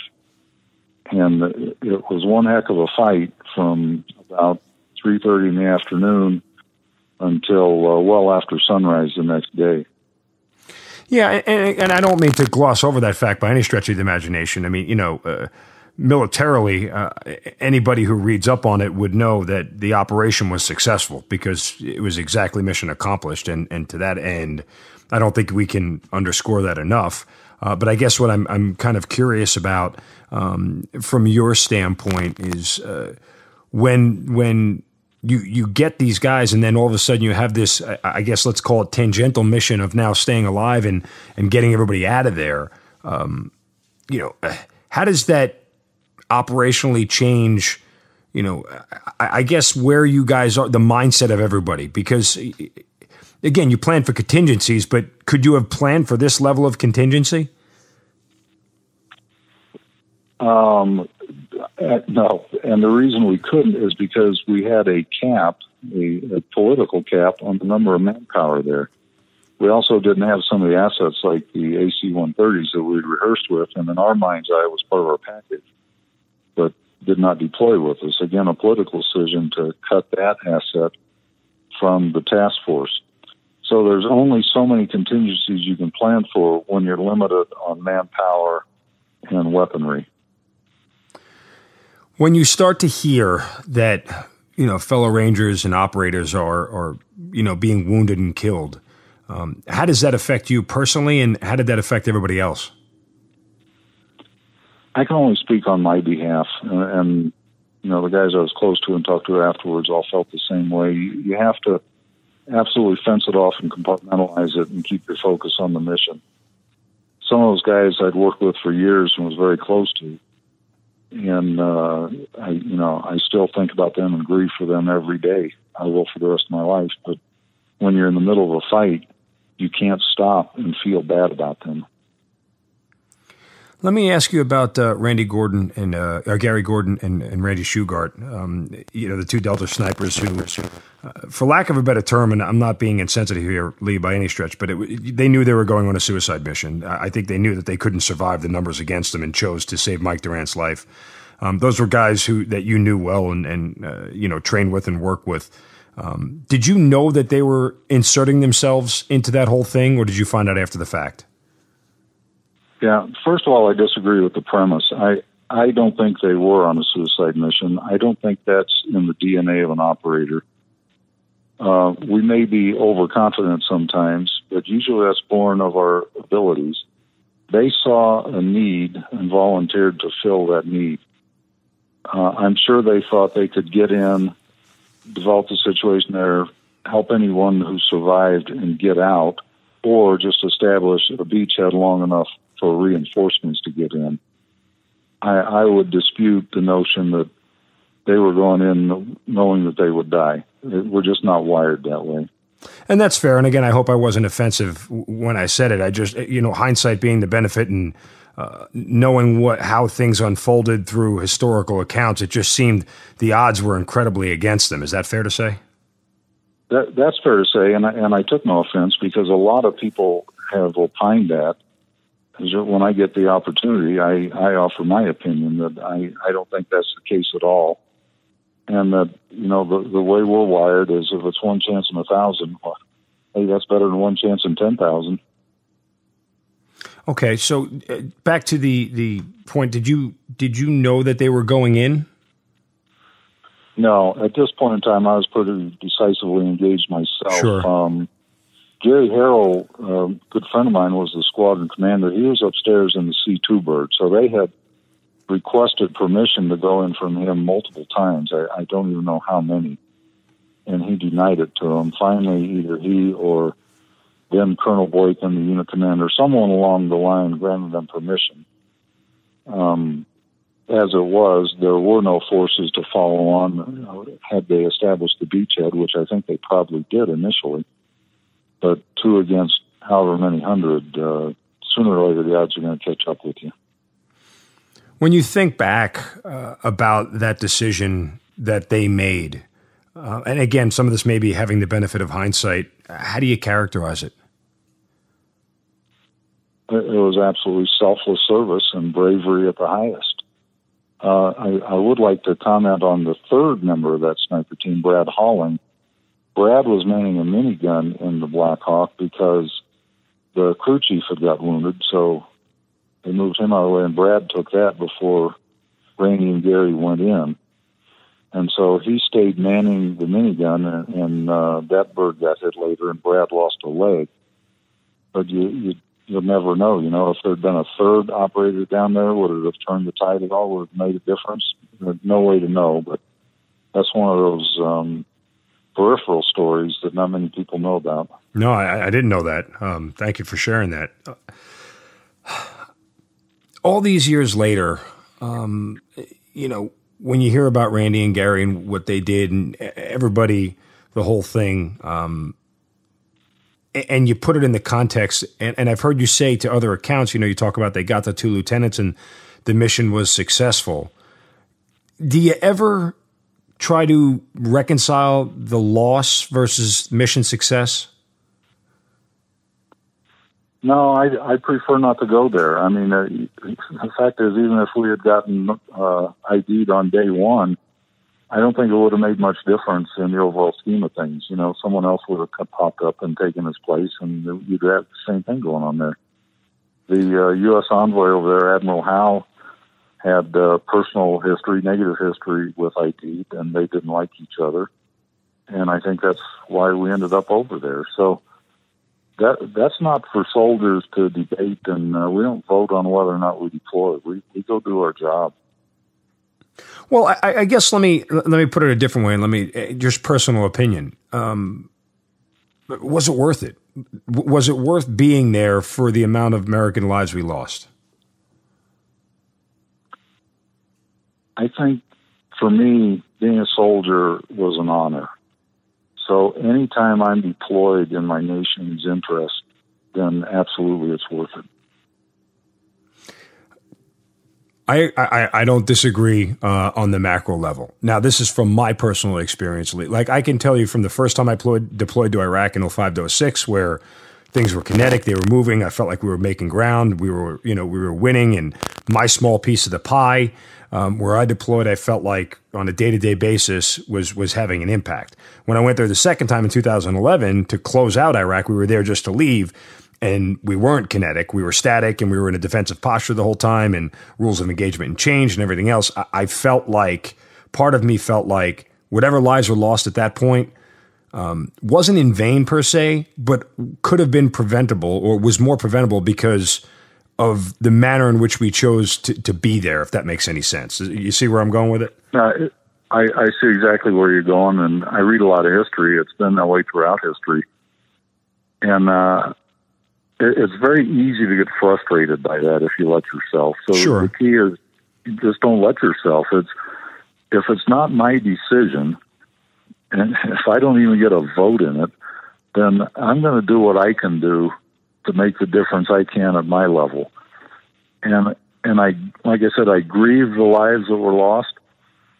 And it was one heck of a fight from about 3:30 in the afternoon until well after sunrise the next day. Yeah, and I don't mean to gloss over that fact by any stretch of the imagination. I mean, you know, militarily, anybody who reads up on it would know that the operation was successful because it was exactly mission accomplished. And to that end, I don't think we can underscore that enough. But I guess what I'm kind of curious about from your standpoint is when you get these guys and then all of a sudden you have this, I guess let's call it tangential mission of now staying alive and getting everybody out of there. You know, how does that operationally change, you know, I guess where you guys are, the mindset of everybody? Because again, you plan for contingencies, but could you have planned for this level of contingency? No. And the reason we couldn't is because we had a cap, a political cap on the number of manpower there. We also didn't have some of the assets like the AC-130s that we'd rehearsed with, and in our mind's eye was part of our package, but did not deploy with us. Again, a political decision to cut that asset from the task force. So there's only so many contingencies you can plan for when you're limited on manpower and weaponry. When you start to hear that, you know, fellow Rangers and operators are you know, being wounded and killed, how does that affect you personally, and how did that affect everybody else? I can only speak on my behalf, and you know, the guys I was close to and talked to afterwards all felt the same way. You have to absolutely fence it off and compartmentalize it and keep your focus on the mission. Some of those guys I'd worked with for years and was very close to, and I still think about them and grieve for them every day. I will for the rest of my life. But when you're in the middle of a fight, you can't stop and feel bad about them. Let me ask you about Randy Gordon and Gary Gordon and Randy Shughart, you know, the two Delta snipers who, for lack of a better term, and I'm not being insensitive here, Lee, by any stretch, but they knew they were going on a suicide mission. I think they knew that they couldn't survive the numbers against them and chose to save Mike Durant's life. Those were guys that you knew well and you know, trained with and worked with. Did you know that they were inserting themselves into that whole thing, or did you find out after the fact? Yeah, first of all, I disagree with the premise. I don't think they were on a suicide mission. I don't think that's in the DNA of an operator. We may be overconfident sometimes, but usually that's born of our abilities. They saw a need and volunteered to fill that need. I'm sure they thought they could get in, develop the situation there, help anyone who survived and get out, or just establish a beachhead long enough for reinforcements to get in. I would dispute the notion that they were going in knowing that they would die. We're just not wired that way. And that's fair. And again, I hope I wasn't offensive when I said it. I just, you know, hindsight being the benefit and knowing how things unfolded through historical accounts, it just seemed the odds were incredibly against them. Is that fair to say? That's fair to say. And I took no offense, because a lot of people have opined that. When I get the opportunity, I offer my opinion that I don't think that's the case at all. And that, you know, the way we're wired is if it's one chance in 1,000, well, hey, that's better than one chance in 10,000. Okay, so back to the point, did you know that they were going in? No, at this point in time, I was pretty decisively engaged myself. Sure. Jerry Harrell, a good friend of mine, was the squadron commander. He was upstairs in the C-2 bird, so they had requested permission to go in from him multiple times. I don't even know how many, and he denied it to them. Finally, either he or then Colonel Boykin, the unit commander, someone along the line granted them permission. As it was, there were no forces to follow on had they established the beachhead, which I think they probably did initially. But 2 against however many hundred sooner or later the odds are going to catch up with you. When you think back about that decision that they made, and again, some of this may be having the benefit of hindsight, how do you characterize it? It was absolutely selfless service and bravery at the highest. I would like to comment on the third member of that sniper team, Brad Holling. Brad was manning a minigun in the Black Hawk because the crew chief had got wounded, so they moved him out of the way, and Brad took that before Randy and Gary went in. And so he stayed manning the minigun, and that bird got hit later, and Brad lost a leg. But you'll never know, you know. If there had been a third operator down there, would it have turned the tide at all? Would it have made a difference? There's no way to know, but that's one of those peripheral stories that not many people know about. No, I didn't know that. Thank you for sharing that. All these years later, you know, when you hear about Randy and Gary and what they did and everybody, the whole thing, and you put it in the context, and I've heard you say to other accounts, you know, you talk about they got the two lieutenants and the mission was successful. Do you ever try to reconcile the loss versus mission success? No, I prefer not to go there. I mean, the fact is, even if we had gotten ID'd on day one, I don't think it would have made much difference in the overall scheme of things. You know, someone else would have popped up and taken his place, and you'd have the same thing going on there. The U.S. envoy over there, Admiral Howe, had personal history, negative history with Aidid, and they didn't like each other. And I think that's why we ended up over there. So that's not for soldiers to debate, and we don't vote on whether or not we deploy. We go do our job. Well, I guess let me put it a different way, and let me just personal opinion. Was it worth it? Was it worth being there for the amount of American lives we lost? I think for me, being a soldier was an honor. So anytime I'm deployed in my nation's interest, then absolutely it's worth it. I don't disagree on the macro level. Now, this is from my personal experience. Like, I can tell you from the first time I deployed to Iraq in 05 to 06, where things were kinetic, they were moving, I felt like we were making ground, we were winning, and my small piece of the pie, where I deployed, I felt like on a day-to-day basis was having an impact. When I went there the second time in 2011 to close out Iraq, we were there just to leave, and we weren't kinetic. We were static, and we were in a defensive posture the whole time, and rules of engagement and change and everything else. I felt like, part of me felt like whatever lives were lost at that point wasn't in vain per se, but could have been preventable, or was more preventable because of the manner in which we chose to be there, if that makes any sense. You see where I'm going with it? I see exactly where you're going, and I read a lot of history. It's been that way throughout history. And it's very easy to get frustrated by that if you let yourself. So sure. The key is you just don't let yourself. If it's not my decision, and if I don't even get a vote in it, then I'm going to do what I can do to make the difference I can at my level. And I, like I said, I grieve the lives that were lost,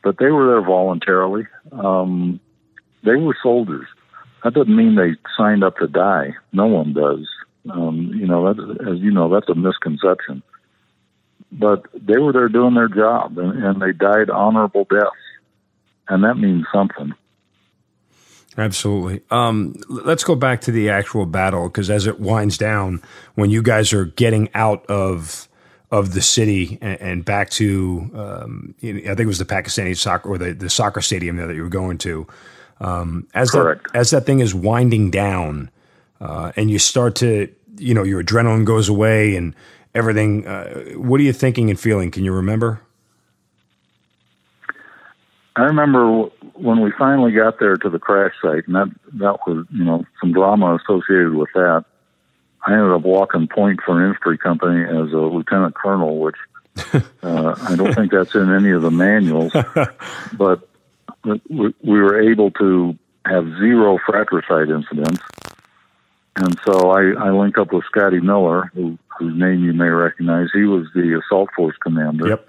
but they were there voluntarily. They were soldiers. That doesn't mean they signed up to die. No one does. You know, as you know, that's a misconception. But they were there doing their job, and they died honorable deaths. And that means something. Absolutely. Let's go back to the actual battle, because as it winds down, when you guys are getting out of the city and back to, I think it was the Pakistani soccer, or the soccer stadium there that you were going to, as that thing is winding down, and you start to, you know, your adrenaline goes away and everything. What are you thinking and feeling? Can you remember? I remember when we finally got there to the crash site, and that was, you know, some drama associated with that. I ended up walking point for an infantry company as a lieutenant colonel, which I don't think that's in any of the manuals. But we were able to have zero fratricide incidents. And so I linked up with Scotty Miller, who whose name you may recognize. He was the assault force commander. Yep.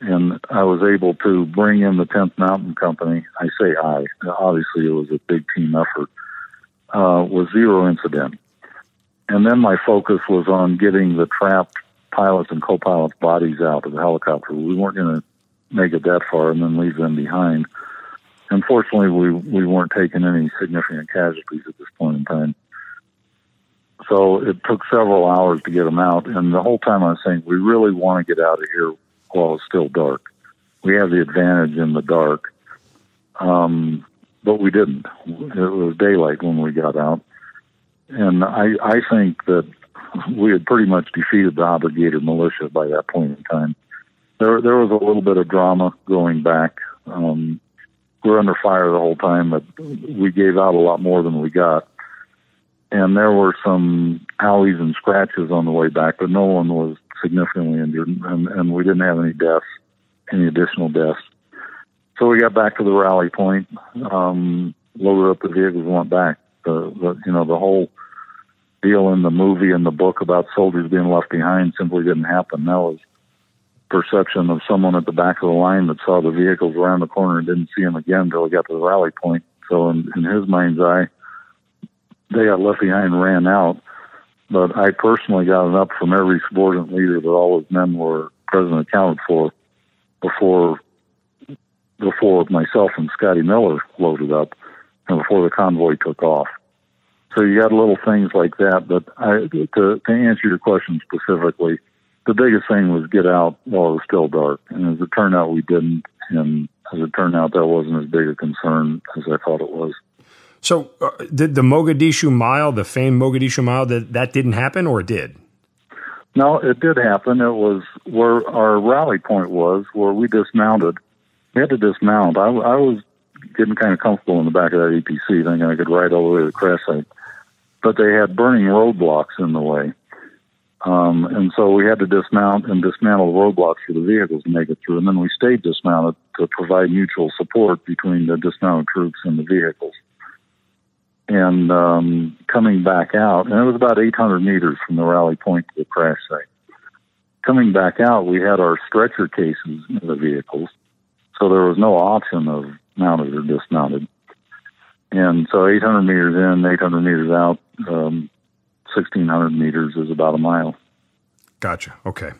And I was able to bring in the 10th Mountain Company. I say I. Obviously, it was a big team effort. With zero incident. And then my focus was on getting the trapped pilots and co-pilots' bodies out of the helicopter. We weren't going to make it that far and then leave them behind. Unfortunately, we weren't taking any significant casualties at this point in time. So it took several hours to get them out. And the whole time I was saying, we really want to get out of here while it's still dark. We have the advantage in the dark. But we didn't. It was daylight when we got out. And I think that we had pretty much defeated the Habergator militia by that point in time. There was a little bit of drama going back. We were under fire the whole time, but we gave out a lot more than we got. And there were some alleys and scratches on the way back, but no one was significantly injured, and we didn't have any deaths, any additional deaths. So we got back to the rally point, loaded up the vehicles, went back. The whole deal in the movie and the book about soldiers being left behind simply didn't happen. That was perception of someone at the back of the line that saw the vehicles around the corner and didn't see them again until we got to the rally point. So in his mind's eye, they got left behind and ran out. But I personally got it up from every subordinate leader that all his men were present accounted for before myself and Scotty Miller loaded up and before the convoy took off. So you got little things like that. But to answer your question specifically, the biggest thing was get out while it was still dark. And as it turned out, we didn't. And as it turned out, that wasn't as big a concern as I thought it was. So did the Mogadishu Mile, the famed Mogadishu Mile, that didn't happen, or it did? No, it did happen. It was where our rally point was, where we dismounted. We had to dismount. I was getting kind of comfortable in the back of that APC, thinking I could ride all the way to the crash site. But they had burning roadblocks in the way. And so we had to dismount and dismantle the roadblocks for the vehicles to make it through. And then we stayed dismounted to provide mutual support between the dismounted troops and the vehicles. And coming back out, and it was about 800 meters from the rally point to the crash site. Coming back out, we had our stretcher cases in the vehicles. So there was no option of mounted or dismounted. And so 800 meters in, 800 meters out, 1,600 meters is about a mile. Gotcha. Okay.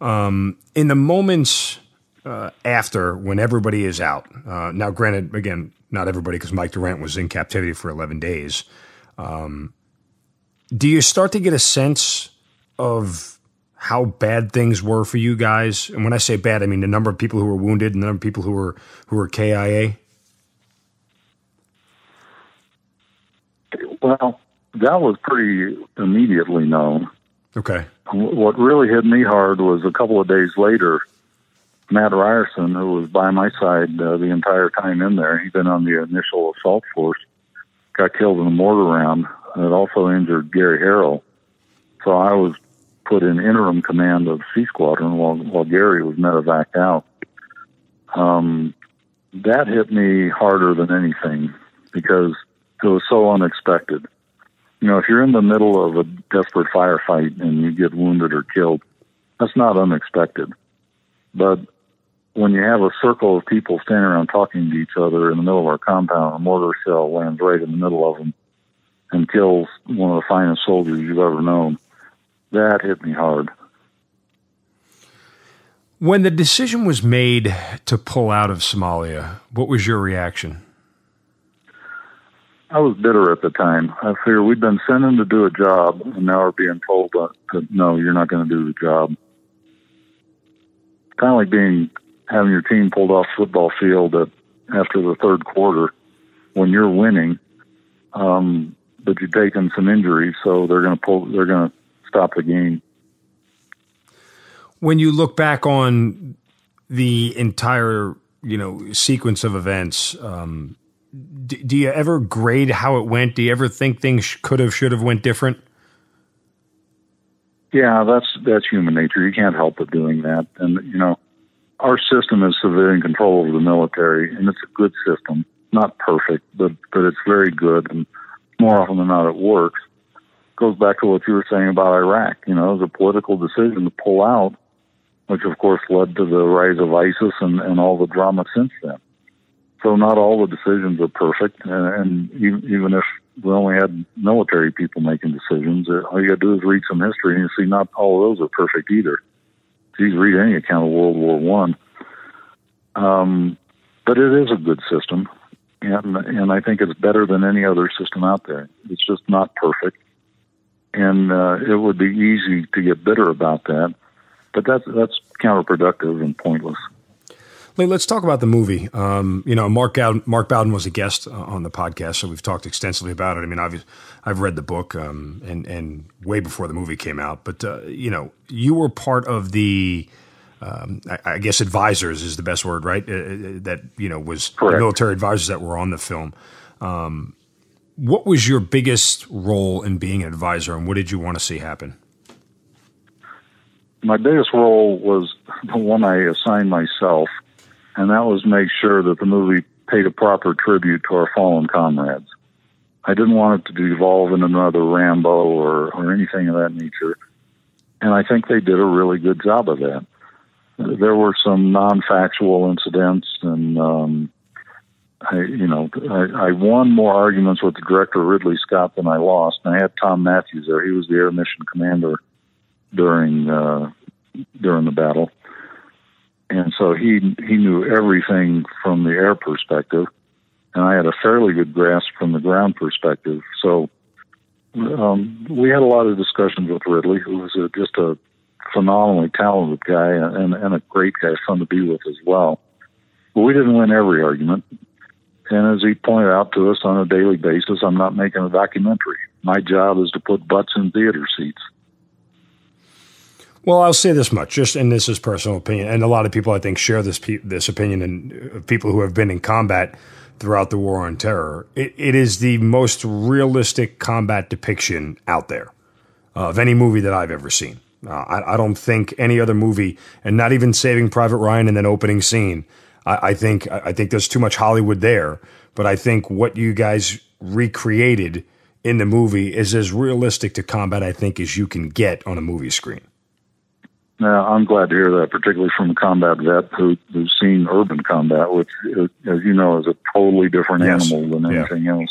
In the moments after, when everybody is out, now granted, again, not everybody, because Mike Durant was in captivity for 11 days, do you start to get a sense of how bad things were for you guys? And when I say bad, I mean the number of people who were wounded and the number of people who were KIA. Well, that was pretty immediately known. Okay. What really hit me hard was a couple of days later, Matt Ryerson, who was by my side the entire time in there, he'd been on the initial assault force, got killed in a mortar round, and it also injured Gary Harrell. So I was put in interim command of C Squadron while Gary was medevaced out. That hit me harder than anything because it was so unexpected. You know, if you're in the middle of a desperate firefight and you get wounded or killed, that's not unexpected. But when you have a circle of people standing around talking to each other in the middle of our compound, a mortar shell lands right in the middle of them and kills one of the finest soldiers you've ever known, that hit me hard. When the decision was made to pull out of Somalia, what was your reaction? I was bitter at the time. I figured we'd been sent in to do a job, and now we're being told that no, you're not going to do the job. Kind of like having your team pulled off the football field after the third quarter when you're winning, but you've taken some injuries, so they're going to stop the game. When you look back on the entire, sequence of events, do you ever grade how it went? Do you ever think things should have went different? Yeah, that's human nature. You can't help but doing that. And, our system is civilian control over the military, and it's a good system. Not perfect, but it's very good. And more often than not, it works. goes back to what you were saying about Iraq. You know, it was a political decision to pull out, which of course led to the rise of ISIS and all the drama since then. So not all the decisions are perfect, and even if we only had military people making decisions, all you got to do is read some history, and you see not all of those are perfect either. Please read any account of World War One. But it is a good system, and I think it's better than any other system out there. It's just not perfect, and it would be easy to get bitter about that, but that's counterproductive and pointless. Let's talk about the movie. Mark Bowden was a guest on the podcast, so we've talked extensively about it. I mean, obviously, I've read the book and way before the movie came out. But, you were part of the, I guess, advisors is the best word, right? That, was the military advisors that were on the film. What was your biggest role in being an advisor, and what did you want to see happen? My biggest role was the one I assigned myself. And that was make sure that the movie paid a proper tribute to our fallen comrades. I didn't want it to devolve into another Rambo or anything of that nature. And I think they did a really good job of that. There were some non-factual incidents, and I won more arguments with the director Ridley Scott than I lost. And I had Tom Matthews there. He was the air mission commander during the battle. And so he knew everything from the air perspective, and I had a fairly good grasp from the ground perspective. So we had a lot of discussions with Ridley, who was just a phenomenally talented guy and a great guy, fun to be with as well. But we didn't win every argument. And as he pointed out to us on a daily basis, I'm not making a documentary. My job is to put butts in theater seats. Well, I'll say this much, and this is personal opinion, and a lot of people, I think, share this opinion, and people who have been in combat throughout the War on Terror. It is the most realistic combat depiction out there of any movie that I've ever seen. I don't think any other movie, and not even Saving Private Ryan and then opening scene, I think there's too much Hollywood there, but I think what you guys recreated in the movie is as realistic to combat, I think, as you can get on a movie screen. Now, I'm glad to hear that, particularly from a combat vet who's seen urban combat, which, as you know, is a totally different animal than anything else.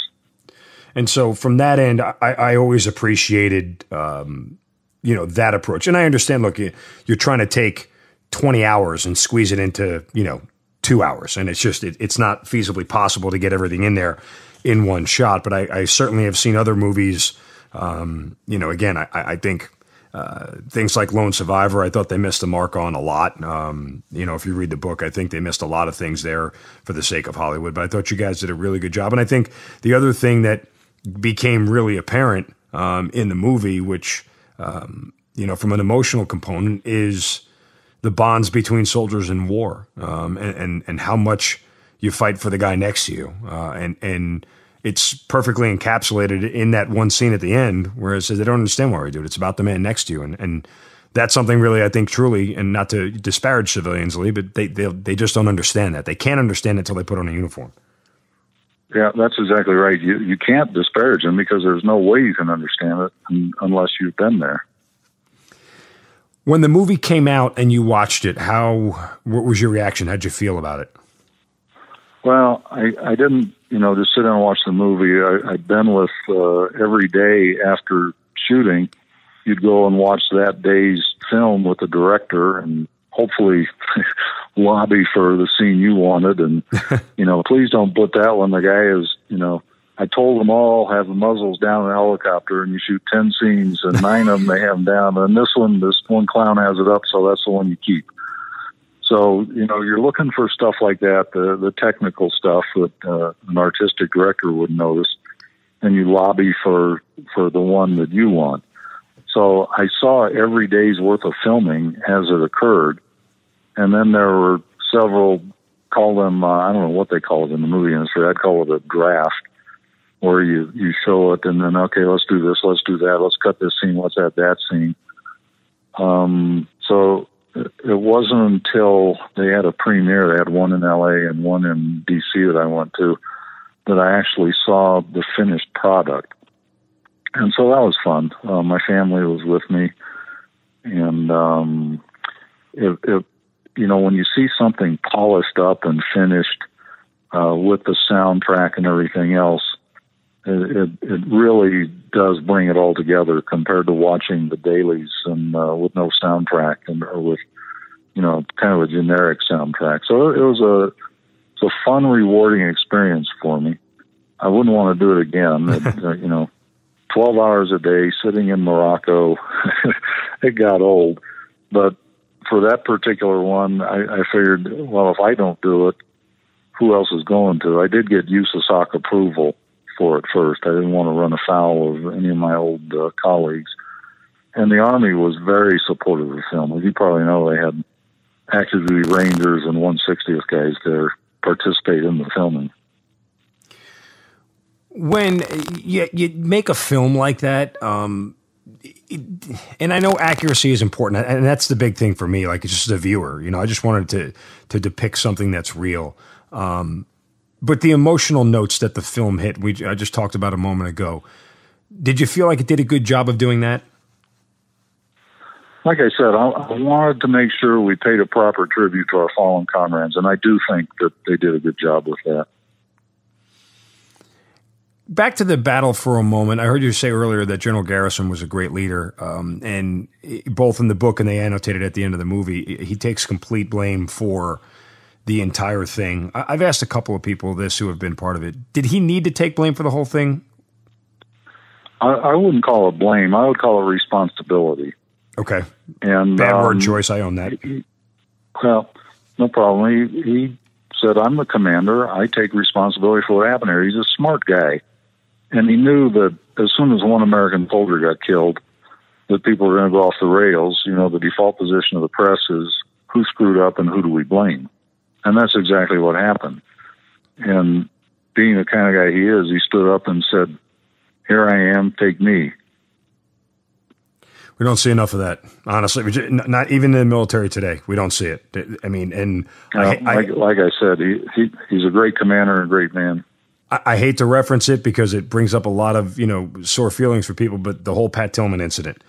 And so from that end, I always appreciated, that approach. And I understand, look, you're trying to take 20 hours and squeeze it into, 2 hours. And it's just, it's not feasibly possible to get everything in there in one shot. But I certainly have seen other movies, I think... things like Lone Survivor, I thought they missed the mark on a lot. If you read the book, I think they missed a lot of things there for the sake of Hollywood. But I thought you guys did a really good job. And I think the other thing that became really apparent in the movie, which, from an emotional component, is the bonds between soldiers in war and how much you fight for the guy next to you. And it's perfectly encapsulated in that one scene at the end where it says they don't understand why we do it. It's about the man next to you. And that's something really, I think, truly, and not to disparage civilians, Lee, but they just don't understand that. They can't understand it until they put on a uniform. Yeah, that's exactly right. You can't disparage them because there's no way you can understand it unless you've been there. When the movie came out and you watched it, what was your reaction? How'd you feel about it? Well, I didn't, just sit down and watch the movie. I'd been with every day after shooting, you'd go and watch that day's film with the director and hopefully lobby for the scene you wanted. And, please don't put that one. The guy is, I told them all, have the muzzles down in the helicopter, and you shoot 10 scenes and 9 of them, they have them down. And this one clown has it up, so that's the one you keep. So, you're looking for stuff like that, the technical stuff that an artistic director would notice, and you lobby for the one that you want. So I saw every day's worth of filming as it occurred, and then there were several, call them, I don't know what they call it in the movie industry, I'd call it a draft, where you show it and then, okay, let's do this, let's do that, let's cut this scene, let's add that scene. So... it wasn't until they had a premiere, they had one in L.A. and one in D.C. that I went to, that I actually saw the finished product. And so that was fun. My family was with me. And you know, when you see something polished up and finished with the soundtrack and everything else, it really does bring it all together compared to watching the dailies and with no soundtrack and or with, you know, kind of a generic soundtrack. So it was a fun, rewarding experience for me. I wouldn't want to do it again. You know, 12 hours a day sitting in Morocco, it got old. But for that particular one, I figured, well, if I don't do it, who else is going to? I did get USASOC approval for it first. I didn't want to run afoul of any of my old colleagues. And the Army was very supportive of the film. As you probably know, they had active duty Rangers and 160th guys there participate in the filming. When you make a film like that, and I know accuracy is important, and that's the big thing for me, like it's just a viewer, you know, I just wanted to depict something that's real. But the emotional notes that the film hit, I just talked about a moment ago, did you feel like it did a good job of doing that? Like I said, I wanted to make sure we paid a proper tribute to our fallen comrades, and I do think that they did a good job with that. Back to the battle for a moment. I heard you say earlier that General Garrison was a great leader, and both in the book and they annotated at the end of the movie, he takes complete blame for the entire thing. I've asked a couple of people this who have been part of it. Did he need to take blame for the whole thing? I wouldn't call it blame. I would call it responsibility. Okay. And bad word choice. I own that. Well, no problem. He said, I'm the commander. I take responsibility for what happened here. He's a smart guy. And he knew that as soon as one American soldier got killed, that people were going to go off the rails. You know, the default position of the press is who screwed up and who do we blame? And that's exactly what happened. And being the kind of guy he is, he stood up and said, here I am, take me. We don't see enough of that, honestly. Not even in the military today. We don't see it. I mean, and like I said, he's a great commander and a great man. I hate to reference it because it brings up a lot of, you know, sore feelings for people. But the whole Pat Tillman incident,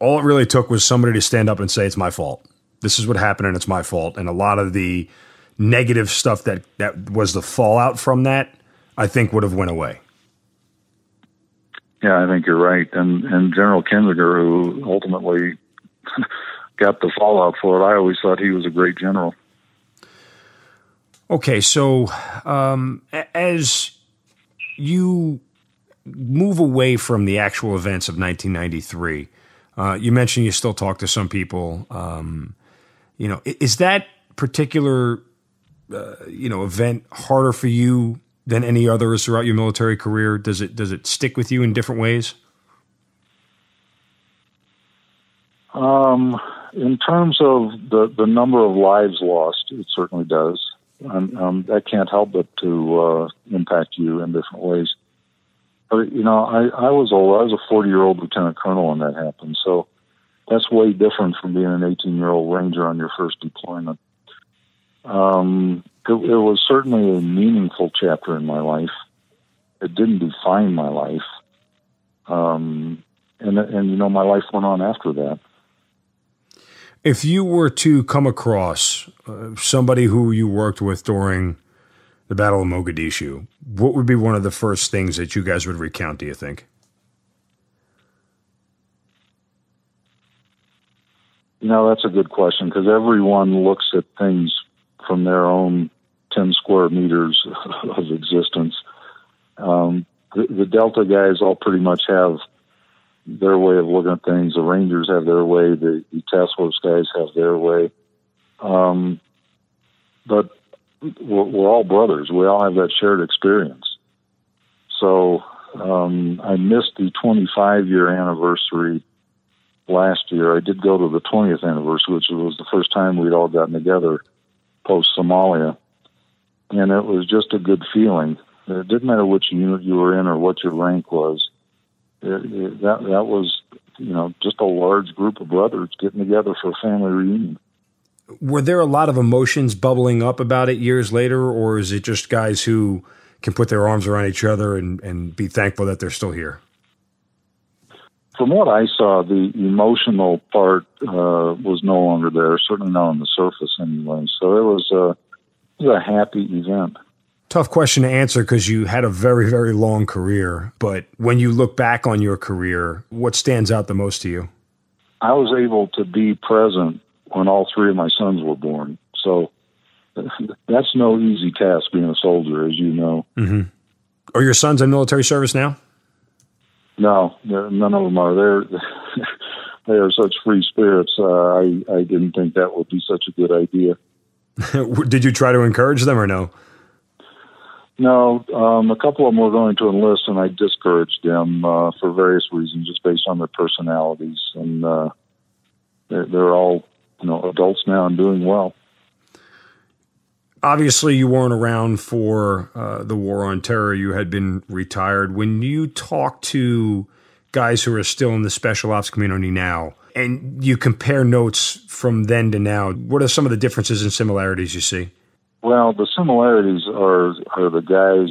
all it really took was somebody to stand up and say it's my fault. This is what happened, and it's my fault. And a lot of the negative stuff that was the fallout from that, I think, would have went away. Yeah, I think you're right. And General Kinziger, who ultimately got the fallout for it, I always thought he was a great general. Okay, so as you move away from the actual events of 1993, you mentioned you still talk to some people. You know, is that particular you know, event harder for you than any others throughout your military career? Does it stick with you in different ways? In terms of the number of lives lost, it certainly does. That can't help but to impact you in different ways. But, you know, I was old. I was a 40-year-old lieutenant colonel when that happened. So that's way different from being an 18-year-old Ranger on your first deployment. It was certainly a meaningful chapter in my life. It didn't define my life. And you know, my life went on after that. If you were to come across somebody who you worked with during the Battle of Mogadishu, what would be one of the first things that you guys would recount, do you think? You know, that's a good question, because everyone looks at things from their own 10 square meters of existence. The Delta guys all pretty much have their way of looking at things. The Rangers have their way. The Task Force guys have their way. But we're all brothers. We all have that shared experience. So I missed the 25-year anniversary last year. I did go to the 20th anniversary, which was the first time we'd all gotten together post-Somalia, and it was just a good feeling. It didn't matter which unit you were in or what your rank was. That was, you know, just a large group of brothers getting together for a family reunion. Were there a lot of emotions bubbling up about it years later, or is it just guys who can put their arms around each other and be thankful that they're still here? From what I saw, the emotional part was no longer there, certainly not on the surface anyway. So it was a happy event. Tough question to answer because you had a very, very long career. But when you look back on your career, what stands out the most to you? I was able to be present when all three of my sons were born. So that's no easy task being a soldier, as you know. Mm-hmm. Are your sons in military service now? No, none of them are. They are such free spirits. I didn't think that would be such a good idea. Did you try to encourage them or no? No, a couple of them were going to enlist, and I discouraged them for various reasons, just based on their personalities. And they're all, you know, adults now and doing well. Obviously, you weren't around for the War on Terror. You had been retired. When you talk to guys who are still in the special ops community now, and you compare notes from then to now, what are some of the differences and similarities you see? Well, the similarities are the guys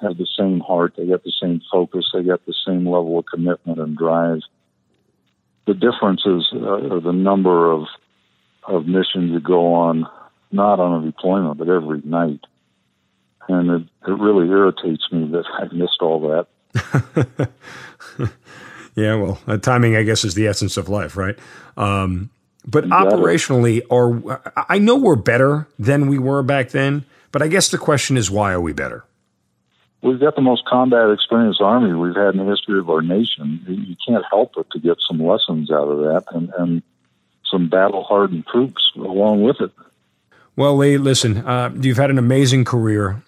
have the same heart. They got the same focus. They got the same level of commitment and drive. The differences are the number of missions you go on. Not on a deployment, but every night. And it really irritates me that I missed all that. Yeah, well, timing, I guess, is the essence of life, right? But operationally, I know we're better than we were back then, but I guess the question is, why are we better? We've got the most combat experienced Army we've had in the history of our nation. You can't help but to get some lessons out of that and some battle-hardened troops along with it. Well, Lee, listen, you've had an amazing career,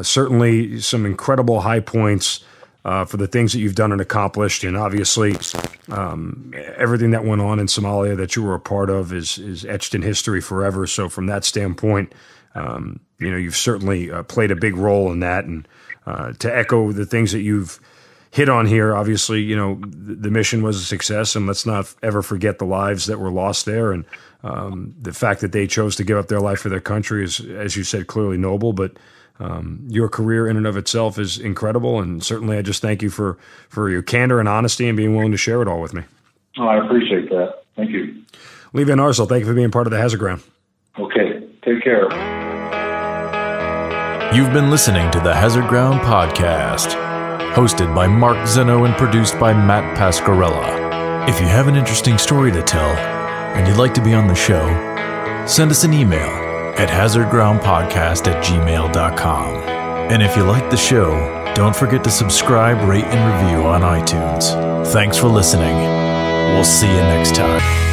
certainly some incredible high points for the things that you've done and accomplished, and obviously everything that went on in Somalia that you were a part of is etched in history forever. So from that standpoint, you know, you've certainly played a big role in that. And to echo the things that you've hit on here, obviously, you know, the mission was a success, and let's not ever forget the lives that were lost there. And the fact that they chose to give up their life for their country is, as you said, clearly noble. But your career in and of itself is incredible. And certainly I just thank you for your candor and honesty and being willing to share it all with me. Oh, I appreciate that. Thank you. Lee Van Arsdale, thank you for being part of the Hazard Ground. Okay. Take care. You've been listening to the Hazard Ground Podcast, hosted by Mark Zinno and produced by Matt Pasquarella. If you have an interesting story to tell and you'd like to be on the show, send us an email at hazardgroundpodcast@gmail.com. And if you like the show, don't forget to subscribe, rate, and review on iTunes. Thanks for listening. We'll see you next time.